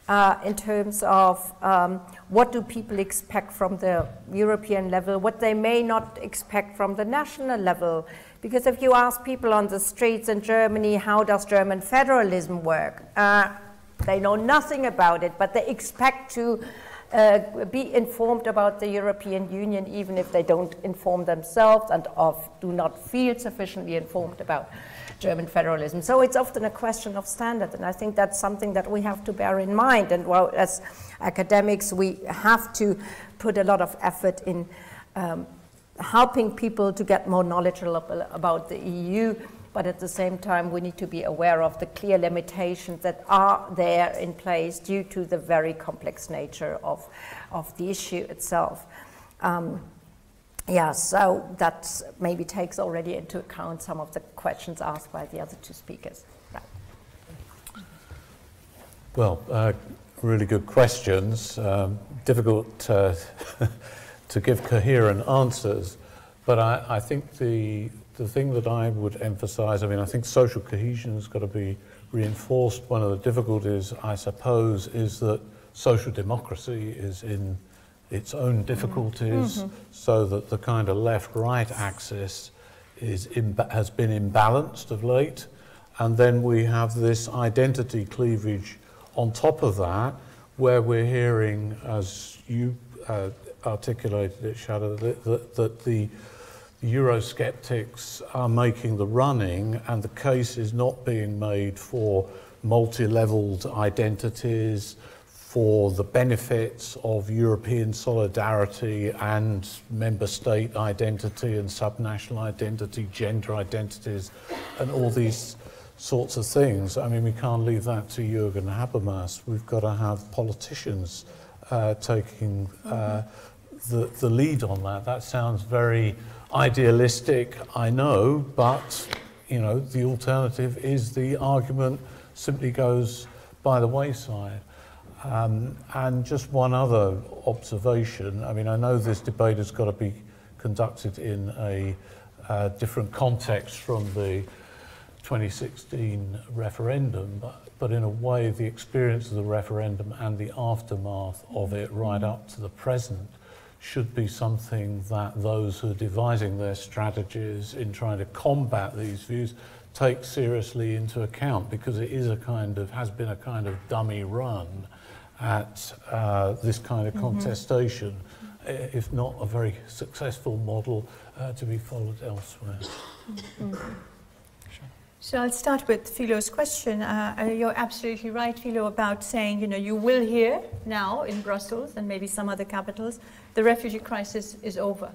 Uh, in terms of um, what do people expect from the European level, what they may not expect from the national level. Because if you ask people on the streets in Germany, how does German federalism work? Uh, they know nothing about it, but they expect to uh, be informed about the European Union, even if they don't inform themselves and of, do not feel sufficiently informed about German federalism. So it's often a question of standard, and I think that's something that we have to bear in mind. And while as academics we have to put a lot of effort in um, helping people to get more knowledgeable about the E U, but at the same time we need to be aware of the clear limitations that are there in place due to the very complex nature of, of the issue itself. Um, Yeah, so that maybe takes already into account some of the questions asked by the other two speakers. Right. Well, uh, really good questions. Um, difficult uh, to give coherent answers, but I, I think the, the thing that I would emphasize, I mean, I think social cohesion has got to be reinforced. One of the difficulties, I suppose, is that social democracy is in its own difficulties, mm-hmm. so that the kind of left-right axis is imba has been imbalanced of late, and then we have this identity cleavage on top of that, where we're hearing, as you uh, articulated it, Shada, that, that, that the Eurosceptics are making the running, and the case is not being made for multi-leveled identities, for the benefits of European solidarity and member state identity and subnational identity, gender identities, and all these sorts of things. I mean, we can't leave that to Jürgen Habermas. We've got to have politicians uh, taking uh, the, the lead on that. That sounds very idealistic, I know, but, you know, the alternative is the argument simply goes by the wayside. Um, and just one other observation. I mean, I know this debate has got to be conducted in a uh, different context from the twenty sixteen referendum, but, but in a way the experience of the referendum and the aftermath of it right up to the present should be something that those who are devising their strategies in trying to combat these views take seriously into account, because it is a kind of, has been a kind of dummy run at uh, this kind of contestation, mm-hmm. if not a very successful model uh, to be followed elsewhere. Mm-hmm. So I'll start with Philo's question. Uh, you're absolutely right, Philo, about saying, you know, you will hear now in Brussels and maybe some other capitals, the refugee crisis is over.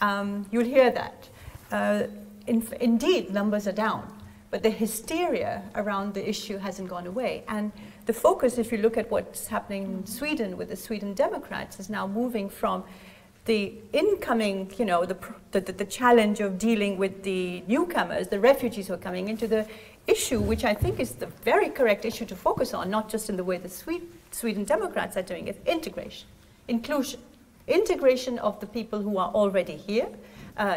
Um, you'll hear that. Uh, in, indeed, numbers are down, but the hysteria around the issue hasn't gone away. And the focus, if you look at what's happening in Sweden with the Sweden Democrats, is now moving from the incoming, you know, the, the, the challenge of dealing with the newcomers, the refugees who are coming, into the issue, which I think is the very correct issue to focus on, not just in the way the Swe- Sweden Democrats are doing it, integration, inclusion, integration of the people who are already here, Uh,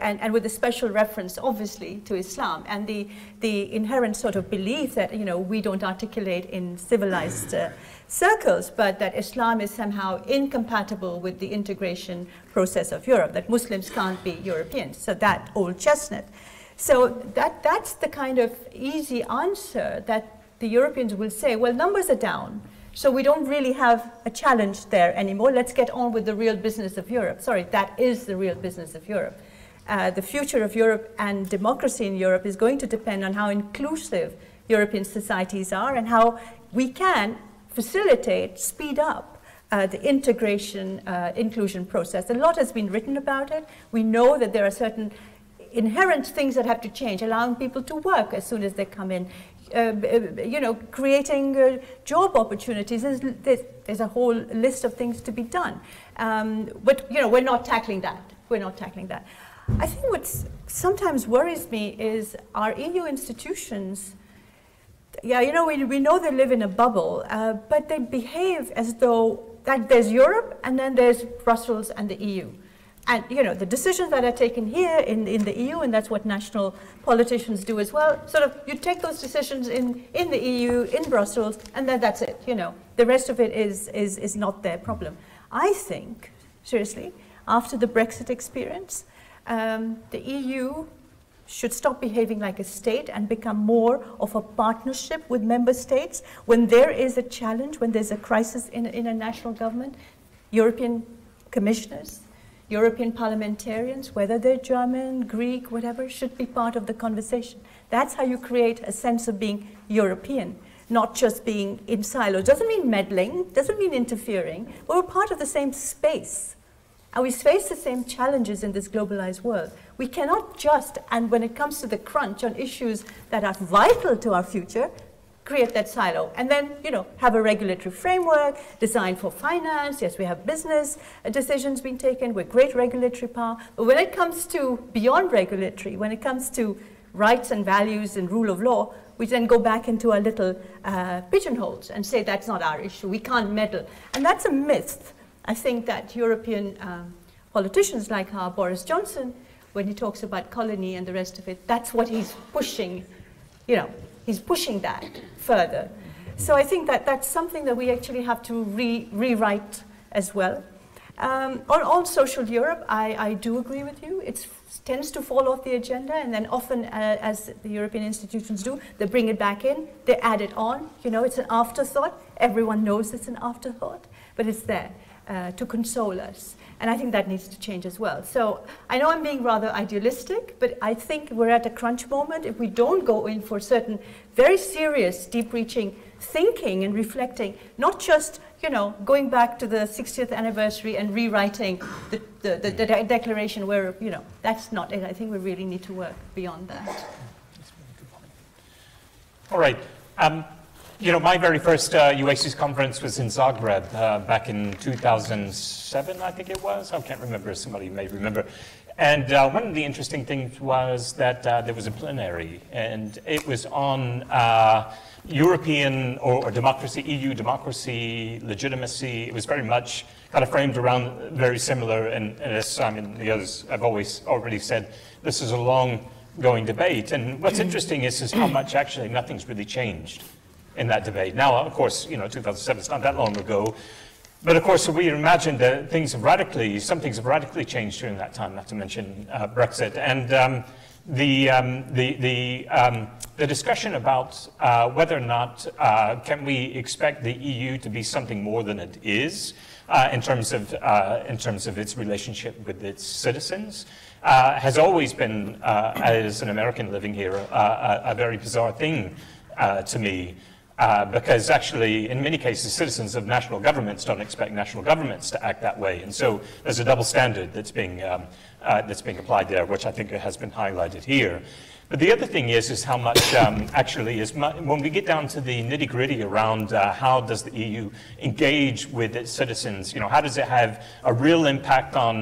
and, and with a special reference, obviously, to Islam and the, the inherent sort of belief that, you know, we don't articulate in civilized uh, circles, but that Islam is somehow incompatible with the integration process of Europe, that Muslims can't be Europeans, so that old chestnut. So that, that's the kind of easy answer that the Europeans will say, well, numbers are down, so we don't really have a challenge there anymore. Let's get on with the real business of Europe. Sorry, that is the real business of Europe. Uh, the future of Europe and democracy in Europe is going to depend on how inclusive European societies are and how we can facilitate, speed up uh, the integration, uh, inclusion process. A lot has been written about it. We know that there are certain inherent things that have to change, allowing people to work as soon as they come in, uh, you know, creating uh, job opportunities. There's, there's, there's a whole list of things to be done. Um, but, you know, we're not tackling that. We're not tackling that. I think what sometimes worries me is our E U institutions. Yeah, you know, we, we know they live in a bubble, uh, but they behave as though that there's Europe and then there's Brussels and the E U. And, you know, the decisions that are taken here in, in the E U, and that's what national politicians do as well, sort of you take those decisions in, in the E U, in Brussels, and then that's it, you know. The rest of it is, is, is not their problem. I think, seriously, after the Brexit experience, um, the E U should stop behaving like a state and become more of a partnership with member states. When there is a challenge, when there's a crisis in, in a national government, European commissioners, European parliamentarians, whether they're German, Greek, whatever, should be part of the conversation. That's how you create a sense of being European, not just being in silos. Doesn't mean meddling, doesn't mean interfering, but we're part of the same space. And we face the same challenges in this globalized world. We cannot just, and when it comes to the crunch on issues that are vital to our future, create that silo. And then, you know, have a regulatory framework designed for finance. Yes, we have business decisions being taken with great regulatory power. But when it comes to beyond regulatory, when it comes to rights and values and rule of law, we then go back into our little uh, pigeonholes and say that's not our issue. We can't meddle. And that's a myth. I think that European um, politicians like our Boris Johnson, when he talks about colony and the rest of it, that's what he's pushing, you know, he's pushing that further. So I think that that's something that we actually have to re rewrite as well. Um, on, on social Europe, I, I do agree with you. It tends to fall off the agenda, and then often, uh, as the European institutions do, they bring it back in, they add it on. You know, it's an afterthought. Everyone knows it's an afterthought, but it's there. Uh, to console us. And I think that needs to change as well. So I know I'm being rather idealistic, but I think we're at a crunch moment. If we don't go in for certain very serious, deep-reaching thinking and reflecting, not just, you know, going back to the sixtieth anniversary and rewriting the, the, the, the de declaration where, you know, that's not it. I think we really need to work beyond that. That's a really good point. All right. Um, You know, my very first uh, U A C E S conference was in Zagreb uh, back in two thousand seven, I think it was. I can't remember. Somebody may remember. And uh, one of the interesting things was that uh, there was a plenary, and it was on uh, European or, or democracy, E U democracy, legitimacy. It was very much kind of framed around very similar, and, and as Simon and the others have always already said, this is a long-going debate. And what's interesting is, is how much actually nothing's really changed in that debate. Now, of course, you know, two thousand seven is not that long ago, but of course, we imagine that things have radically, some things have radically changed during that time, not to mention uh, Brexit. And um, the, um, the, the, um, the discussion about uh, whether or not uh, can we expect the E U to be something more than it is uh, in terms of, uh, in terms of its relationship with its citizens, uh, has always been, uh, as an American living here, uh, a, a very bizarre thing uh, to me. Uh, because actually, in many cases, citizens of national governments don't expect national governments to act that way, and so there's a double standard that's being um, uh, that's being applied there, which I think has been highlighted here. But the other thing is, is how much um, actually is mu when we get down to the nitty-gritty around uh, how does the E U engage with its citizens? You know, how does it have a real impact on?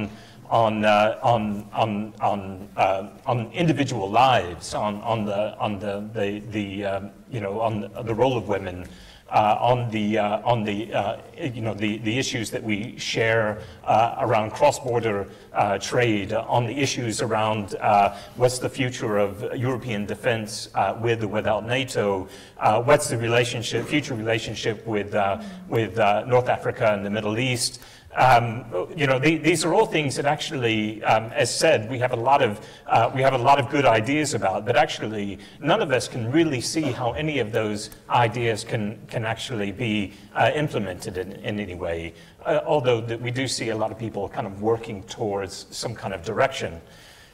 On, uh, on on on uh, on individual lives, on on the on the the, the um, you know on the, the role of women, uh, on the uh, on the uh, you know the the issues that we share uh, around cross-border uh, trade, on the issues around uh, what's the future of European defence uh, with or without NATO, uh, what's the relationship, future relationship with uh, with uh, North Africa and the Middle East. Um, you know, the, these are all things that actually, um, as said, we have a lot of uh, we have a lot of good ideas about, but actually, none of us can really see how any of those ideas can can actually be uh, implemented in, in any way. Uh, although that we do see a lot of people kind of working towards some kind of direction.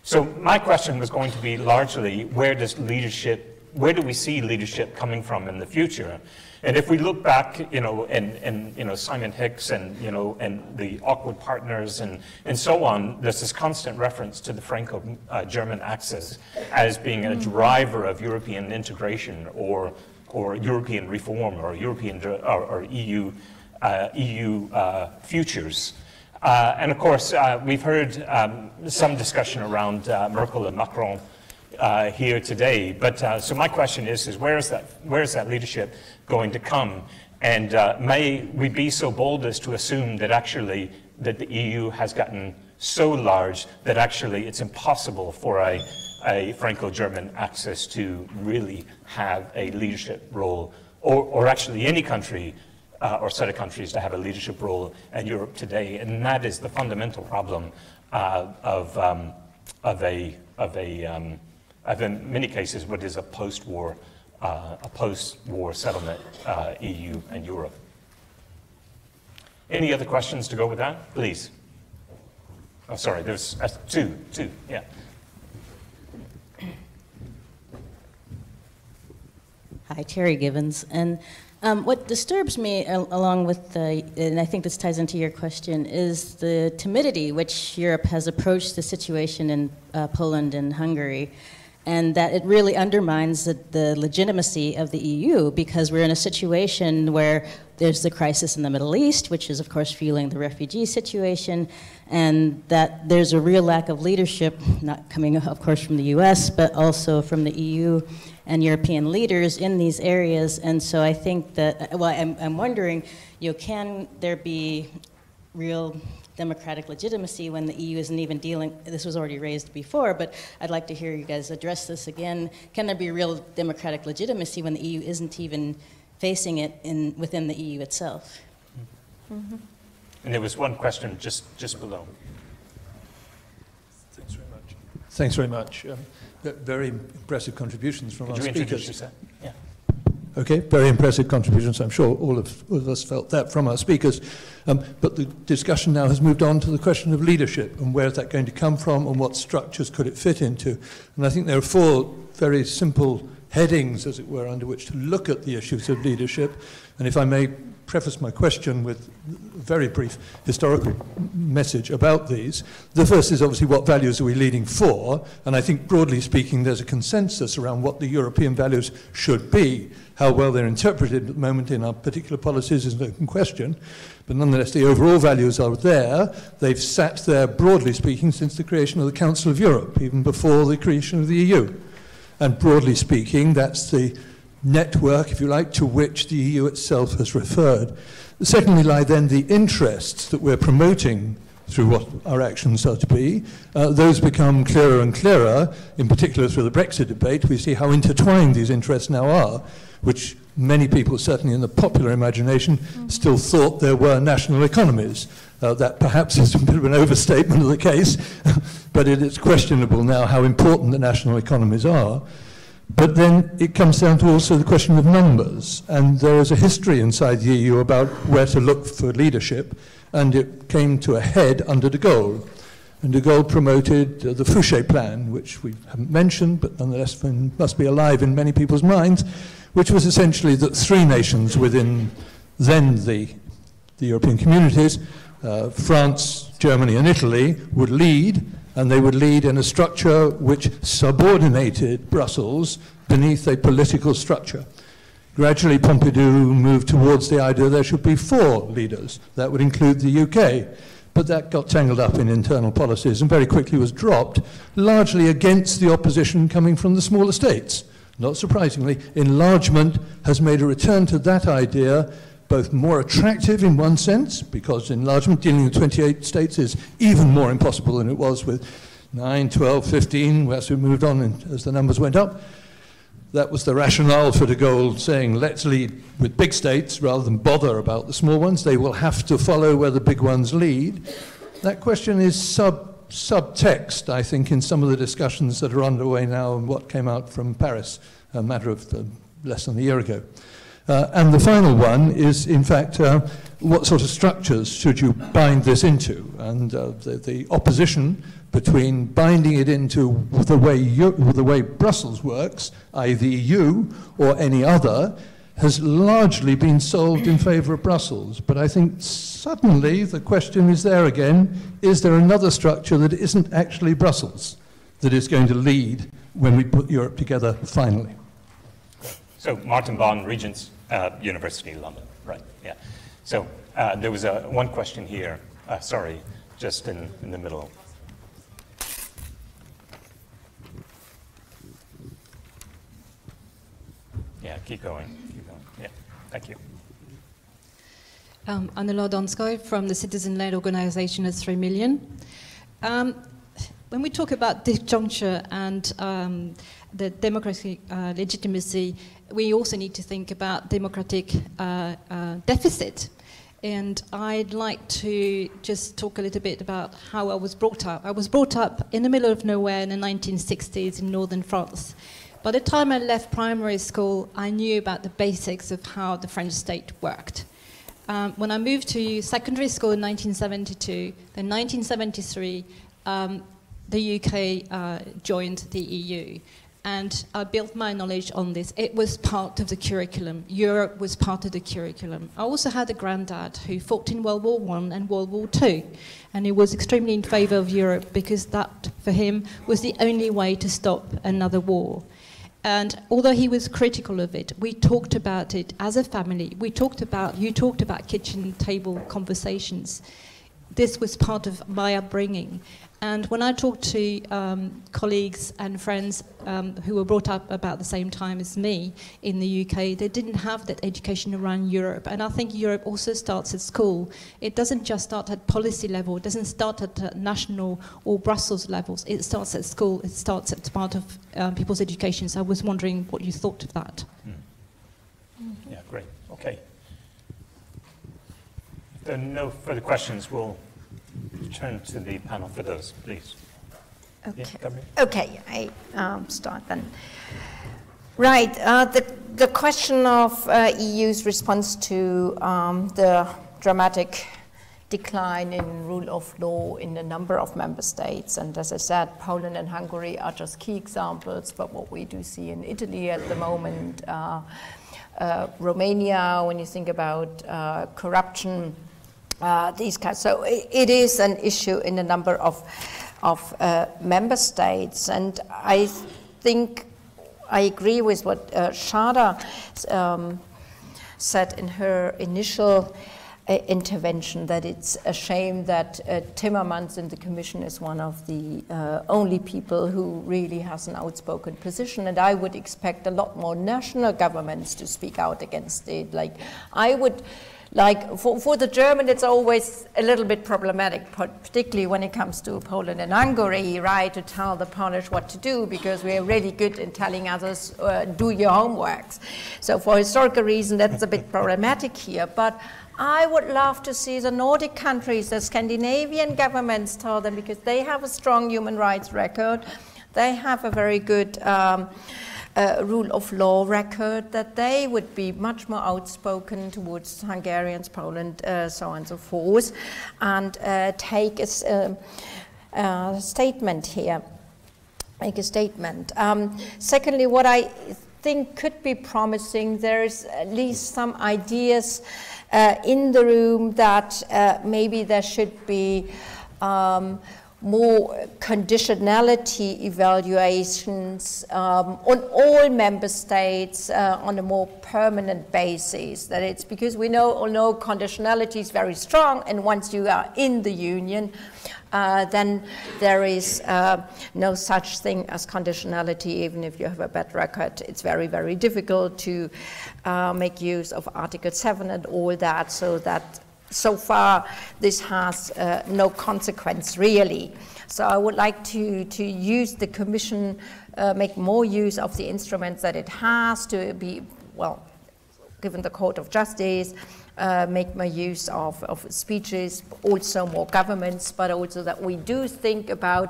So my question was going to be largely, where does leadership where do we see leadership coming from in the future? And if we look back, you know, and, and you know, Simon Hicks and, you know, and the awkward partners and, and so on, there's this constant reference to the Franco-German axis as being a driver of European integration or, or European reform or European or, or E U, uh, E U uh, futures. Uh, and of course, uh, we've heard um, some discussion around uh, Merkel and Macron Uh, here today, but uh, so my question is: is where is that where is that leadership going to come? And uh, may we be so bold as to assume that actually that the E U has gotten so large that actually it's impossible for a, a Franco-German axis to really have a leadership role, or, or actually any country uh, or set of countries to have a leadership role in Europe today? And that is the fundamental problem uh, of um, of a of a um, I've in many cases what is a post-war, uh, a post-war settlement, uh, E U and Europe. Any other questions to go with that, please? Oh, sorry, there's uh, two, two, yeah. Hi, Terry Givens. And um, what disturbs me, al along with the, and I think this ties into your question, is the timidity which Europe has approached the situation in uh, Poland and Hungary. And that it really undermines the, the legitimacy of the E U, because we're in a situation where there's the crisis in the Middle East, which is of course fueling the refugee situation, and that there's a real lack of leadership, not coming of course from the U S, but also from the E U and European leaders in these areas. And so I think that, well, I'm, I'm wondering, you know, can there be real democratic legitimacy when the E U isn't even dealing, this was already raised before, but I'd like to hear you guys address this again. Can there be real democratic legitimacy when the E U isn't even facing it in, within the E U itself? Mm-hmm. And there was one question just, just below. Thanks very much. Thanks very much. Um, very impressive contributions from Could our speakers. Yeah. Okay, very impressive contributions. I'm sure all of, all of us felt that from our speakers. Um, but the discussion now has moved on to the question of leadership and where is that going to come from and what structures could it fit into. And I think there are four very simple headings, as it were, under which to look at the issues of leadership. And if I may preface my question with a very brief historical message about these. The first is obviously what values are we leading for? And I think broadly speaking, there's a consensus around what the European values should be. How well they're interpreted at the moment in our particular policies is an open question. But nonetheless, the overall values are there. They've sat there, broadly speaking, since the creation of the Council of Europe, even before the creation of the E U. And broadly speaking, that's the network, if you like, to which the E U itself has referred. Secondly lie then the interests that we're promoting through what our actions are to be. Uh, those become clearer and clearer, in particular through the Brexit debate. We see how intertwined these interests now are, which many people, certainly in the popular imagination, mm-hmm. still thought there were national economies. Uh, that perhaps is a bit of an overstatement of the case, but it is questionable now how important the national economies are. But then it comes down to also the question of numbers, and there is a history inside the E U about where to look for leadership, and it came to a head under de Gaulle. And de Gaulle promoted uh, the Fouché Plan, which we haven't mentioned, but nonetheless must be alive in many people's minds, which was essentially that three nations within then the, the European communities, uh, France, Germany and Italy, would lead, and they would lead in a structure which subordinated Brussels beneath a political structure. Gradually, Pompidou moved towards the idea there should be four leaders. That would include the U K. But that got tangled up in internal policies and very quickly was dropped, largely against the opposition coming from the smaller states. Not surprisingly, enlargement has made a return to that idea, both more attractive in one sense, because enlargement dealing with twenty-eight states is even more impossible than it was with nine, twelve, fifteen, as we moved on and as the numbers went up. That was the rationale for de Gaulle saying, let's lead with big states rather than bother about the small ones. They will have to follow where the big ones lead. That question is sub, subtext, I think, in some of the discussions that are underway now and what came out from Paris a matter of uh, less than a year ago. Uh, and the final one is, in fact, uh, what sort of structures should you bind this into? And uh, the, the opposition between binding it into the way, you, the way Brussels works, that is the E U or any other, has largely been solved in favor of Brussels. But I think suddenly the question is there again, is there another structure that isn't actually Brussels that is going to lead when we put Europe together finally? So Martin Vaughan, Regent's uh, University, London, right, yeah. So uh, there was a, one question here, uh, sorry, just in, in the middle. Yeah, keep going. Keep going. Yeah, thank you. Um, Anela Donskoy from the citizen-led organization of three million. Um, when we talk about disjuncture and um, the democratic uh, legitimacy, we also need to think about democratic uh, uh, deficit. And I'd like to just talk a little bit about how I was brought up. I was brought up in the middle of nowhere in the nineteen sixties in northern France. By the time I left primary school, I knew about the basics of how the French state worked. Um, when I moved to secondary school in nineteen seventy-two, then nineteen seventy-three, um, the U K uh, joined the E U. And I built my knowledge on this. It was part of the curriculum. Europe was part of the curriculum. I also had a granddad who fought in World War One and World War Two. And he was extremely in favor of Europe because that, for him, was the only way to stop another war. And although he was critical of it, we talked about it as a family. We talked about, you talked about kitchen table conversations. This was part of my upbringing. And when I talked to um, colleagues and friends um, who were brought up about the same time as me in the U K, they didn't have that education around Europe. And I think Europe also starts at school. It doesn't just start at policy level. It doesn't start at national or Brussels levels. It starts at school. It starts at part of um, people's education. So I was wondering what you thought of that. Mm. Mm-hmm. Yeah, great. Okay. If there are no further questions, we'll turn to the panel for those, please. Okay, yeah, okay. I um, start then. Right, uh, the, the question of uh, E U's response to um, the dramatic decline in rule of law in a number of member states, and as I said, Poland and Hungary are just key examples, but what we do see in Italy at the moment, uh, uh, Romania, when you think about uh, corruption, Uh, these kinds. So it, it is an issue in a number of, of uh, member states, and I think I agree with what uh, Shada um, said in her initial uh, intervention, that it's a shame that uh, Timmermans in the Commission is one of the uh, only people who really has an outspoken position, and I would expect a lot more national governments to speak out against it. Like I would. Like, for, for the German, it's always a little bit problematic, particularly when it comes to Poland and Hungary, right, to tell the Polish what to do, because we are really good in telling others, uh, do your homeworks. So for historical reason, that's a bit problematic here. But I would love to see the Nordic countries, the Scandinavian governments tell them, because they have a strong human rights record. They have a very good um, Uh, rule of law record, that they would be much more outspoken towards Hungarians, Poland, uh, so on and so forth, and uh, take a uh, uh, statement here, make a statement. Um, secondly, what I think could be promising, there is at least some ideas uh, in the room that uh, maybe there should be um, more conditionality evaluations um, on all member states uh, on a more permanent basis. That it's because we know, although conditionality is very strong, and once you are in the union, uh, then there is uh, no such thing as conditionality. Even if you have a bad record, it's very, very difficult to uh, make use of Article seven and all that, so that so far, this has uh, no consequence, really. So I would like to, to use the Commission, uh, make more use of the instruments that it has to be, well, given the Court of Justice, uh, make more use of, of speeches, also more governments, but also that we do think about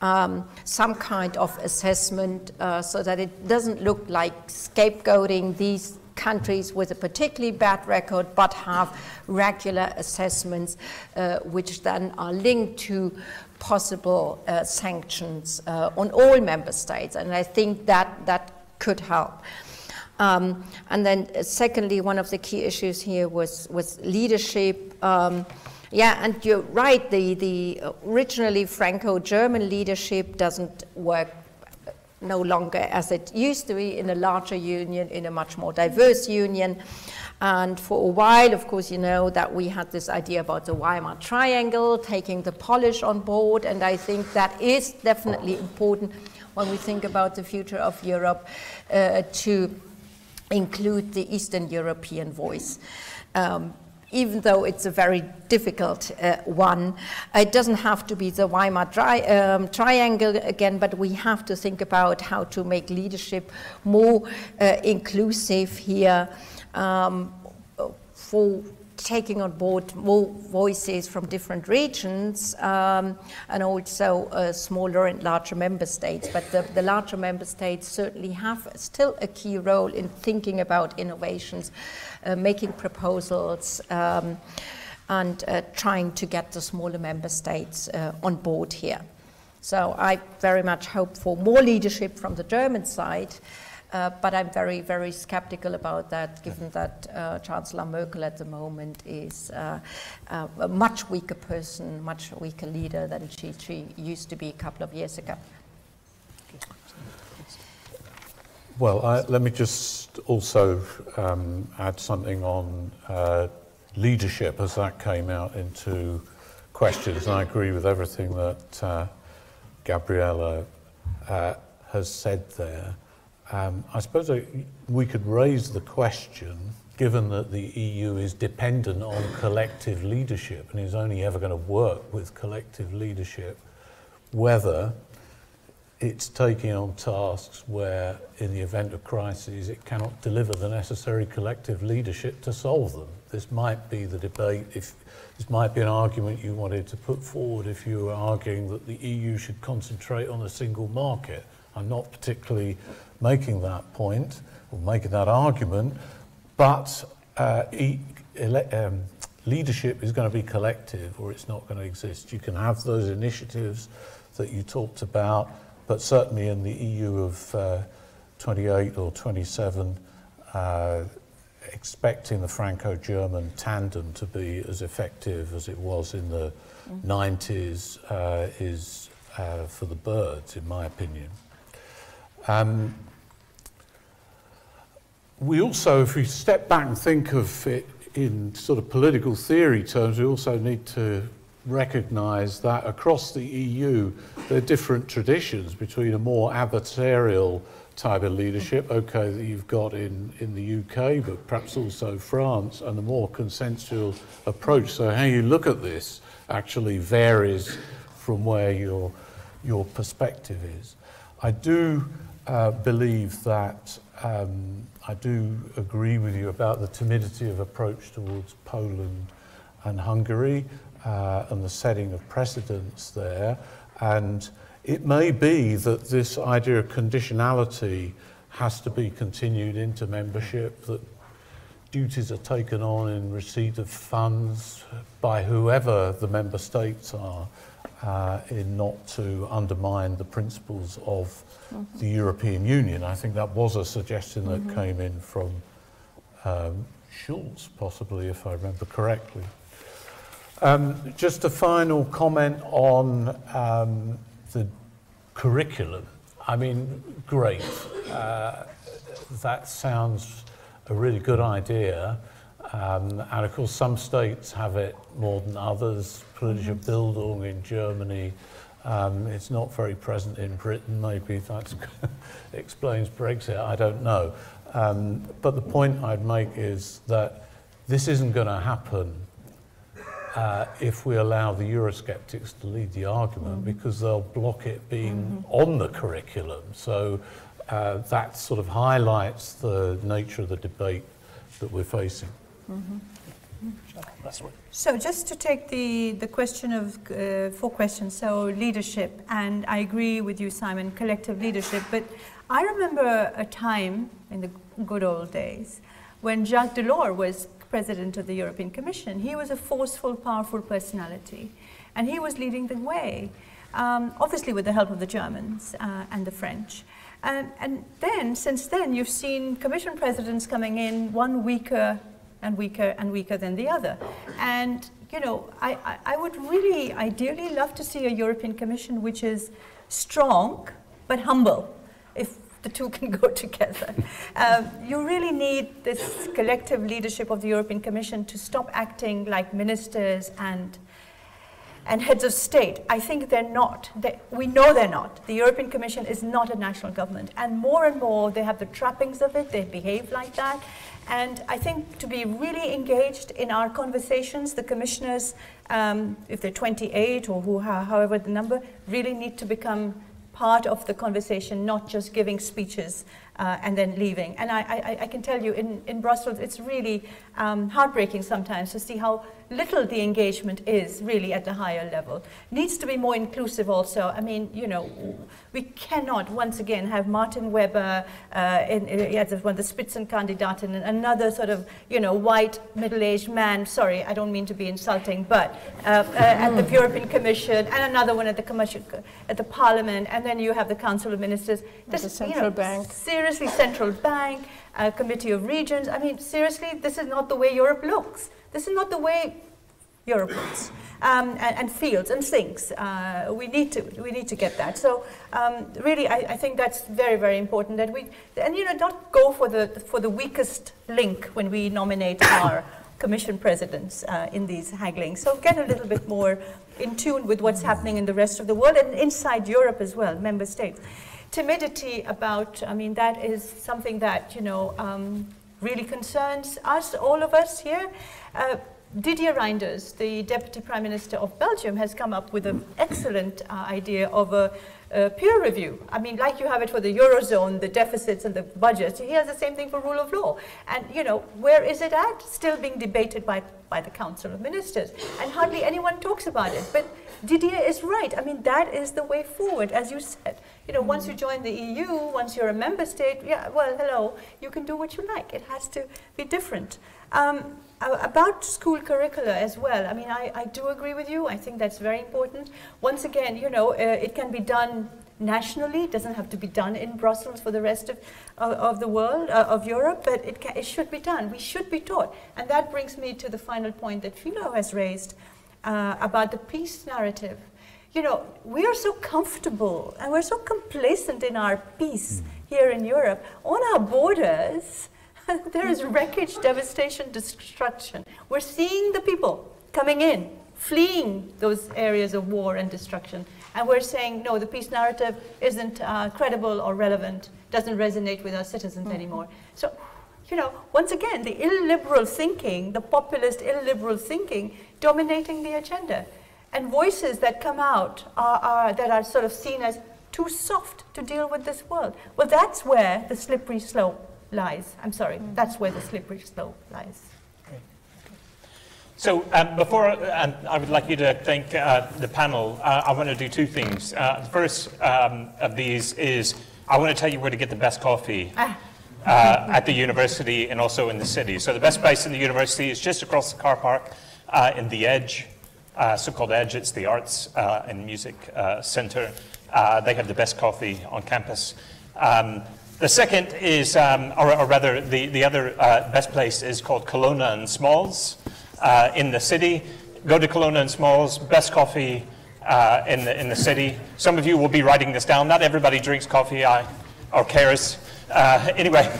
Um, some kind of assessment, uh, so that it doesn't look like scapegoating these countries with a particularly bad record, but have regular assessments uh, which then are linked to possible uh, sanctions uh, on all member states. And I think that that could help. Um, and then uh, secondly, one of the key issues here was, was leadership. Um, yeah, and you're right, the, the originally Franco-German leadership doesn't work no longer as it used to be in a larger union, in a much more diverse union. And for a while, of course, you know that we had this idea about the Weimar Triangle, taking the Polish on board, and I think that is definitely important when we think about the future of Europe uh, to include the Eastern European voice. Um, even though it's a very difficult uh, one. It doesn't have to be the Weimar tri um, Triangle again, but we have to think about how to make leadership more uh, inclusive here, um, for taking on board more voices from different regions, um, and also uh, smaller and larger member states. But the, the larger member states certainly have still a key role in thinking about innovations, Uh, making proposals, um, and uh, trying to get the smaller member states uh, on board here. So I very much hope for more leadership from the German side, uh, but I'm very, very skeptical about that, given that uh, Chancellor Merkel at the moment is uh, uh, a much weaker person, much weaker leader than she, she used to be a couple of years ago. Well, I, let me just also um, add something on uh, leadership, as that came out into questions. And I agree with everything that uh, Gabriella uh, has said there. Um, I suppose I, we could raise the question, given that the E U is dependent on collective leadership and is only ever going to work with collective leadership, whether it's taking on tasks where, in the event of crises, it cannot deliver the necessary collective leadership to solve them. This might be the debate, if, this might be an argument you wanted to put forward if you were arguing that the E U should concentrate on a single market. I'm not particularly making that point, or making that argument, but uh, e ele um, leadership is going to be collective, or it's not going to exist. You can have those initiatives that you talked about, but certainly in the E U of uh, twenty-eight or twenty-seven, uh, expecting the Franco-German tandem to be as effective as it was in the mm. nineties uh, is uh, for the birds, in my opinion. Um, we also, if we step back and think of it in sort of political theory terms, we also need to recognise that across the E U there are different traditions between a more adversarial type of leadership, okay, that you've got in, in the U K, but perhaps also France, and a more consensual approach. So how you look at this actually varies from where your, your perspective is. I do uh, believe that, um, I do agree with you about the timidity of approach towards Poland and Hungary, Uh, and the setting of precedents there. And it may be that this idea of conditionality has to be continued into membership, that duties are taken on in receipt of funds by whoever the member states are, uh, in not to undermine the principles of mm-hmm. the European Union. I think that was a suggestion that mm-hmm. came in from um, Schulz, possibly, if I remember correctly. Um, just a final comment on um, the curriculum. I mean, great. Uh, that sounds a really good idea. Um, and of course, some states have it more than others. Politische Bildung in Germany. Um, it's not very present in Britain. Maybe that explains Brexit. I don't know. Um, but the point I'd make is that this isn't going to happen Uh, if we allow the Eurosceptics to lead the argument, because they'll block it being mm-hmm. on the curriculum. So uh, that sort of highlights the nature of the debate that we're facing. Mm-hmm. So just to take the, the question of uh, four questions, so leadership, and I agree with you, Simon, collective leadership, but I remember a time in the good old days when Jacques Delors was president of the European Commission, he was a forceful, powerful personality, and he was leading the way, um, obviously with the help of the Germans uh, and the French. And, and then, since then, you've seen Commission presidents coming in, one weaker and weaker and weaker than the other. And, you know, I, I, I would really, ideally love to see a European Commission which is strong but humble, if the two can go together. Um, you really need this collective leadership of the European Commission to stop acting like ministers and and heads of state. I think they're not. They, we know they're not. The European Commission is not a national government. And more and more, they have the trappings of it. They behave like that. And I think to be really engaged in our conversations, the commissioners, um, if they're twenty-eight or who, however the number, really need to become part of the conversation, not just giving speeches uh, and then leaving. And I, I, I can tell you, in, in Brussels, it's really um, heartbreaking sometimes to see how little the engagement is really at the higher level. Needs to be more inclusive also. I mean, you know, we cannot once again have Martin Weber uh, in, in, as one of the Spitzenkandidaten and another sort of, you know, white middle-aged man, sorry, I don't mean to be insulting, but uh, uh, at the European Commission and another one at the Commission, at the Parliament, and then you have the Council of Ministers. This is, you know, bank. Seriously, Central Bank, uh, Committee of Regions. I mean, seriously, this is not the way Europe looks. This is not the way Europe looks, um, and, and feels and thinks. Uh, we need to we need to get that. So um, really, I, I think that's very very important that we and you know not go for the for the weakest link when we nominate our Commission presidents uh, in these hagglings. So get a little bit more in tune with what's happening in the rest of the world and inside Europe as well, member states. Timidity about I mean that is something that you know. Um, really concerns us, all of us here. Uh, Didier Reynders, the Deputy Prime Minister of Belgium, has come up with an excellent uh, idea of a, a peer review. I mean, like you have it for the Eurozone, the deficits and the budgets, he has the same thing for rule of law. And, you know, where is it at? Still being debated by, by the Council of Ministers. And hardly anyone talks about it. But Didier is right. I mean, that is the way forward, as you said. You know, once you join the E U, once you're a member state, yeah, well, hello, you can do what you like. It has to be different. Um, about school curricula as well, I mean, I, I do agree with you. I think that's very important. Once again, you know, uh, it can be done nationally. It doesn't have to be done in Brussels for the rest of, uh, of the world, uh, of Europe, but it, can, it should be done. We should be taught. And that brings me to the final point that Philo has raised uh, about the peace narrative. You know, we are so comfortable and we're so complacent in our peace here in Europe. On our borders, there is wreckage, devastation, destruction. We're seeing the people coming in, fleeing those areas of war and destruction. And we're saying, no, the peace narrative isn't uh, credible or relevant, doesn't resonate with our citizens mm-hmm. anymore. So, you know, once again, the illiberal thinking, the populist illiberal thinking, dominating the agenda. And voices that come out are, are, that are sort of seen as too soft to deal with this world. Well, that's where the slippery slope lies. I'm sorry, mm. that's where the slippery slope lies. Great. Okay. So um, before um, I would like you to thank uh, the panel, uh, I want to do two things. Uh, the first um, of these is I want to tell you where to get the best coffee. Ah. Uh, at the university and also in the city. So the best place in the university is just across the car park uh, in the Edge. Uh, so-called Edge, it's the arts uh, and music uh, center. Uh, they have the best coffee on campus. Um, the second is, um, or, or rather, the, the other uh, best place is called Colonna and Smalls uh, in the city. Go to Colonna and Smalls, best coffee uh, in, the, in the city. Some of you will be writing this down. Not everybody drinks coffee I, or cares. Uh, anyway.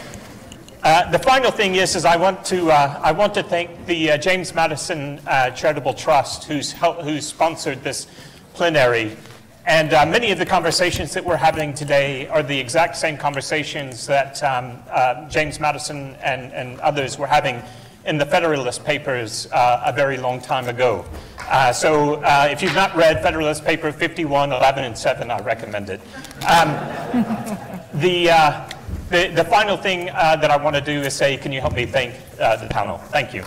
Uh, the final thing is, is I want to uh, I want to thank the uh, James Madison uh, Charitable Trust, who's helped, who's sponsored this plenary, and uh, many of the conversations that we're having today are the exact same conversations that um, uh, James Madison and, and others were having in the Federalist Papers uh, a very long time ago. Uh, so uh, if you've not read Federalist Paper fifty-one, eleven, and seven, I recommend it. Um, the uh, The, the final thing uh, that I want to do is say, can you help me thank uh, the panel? Thank you.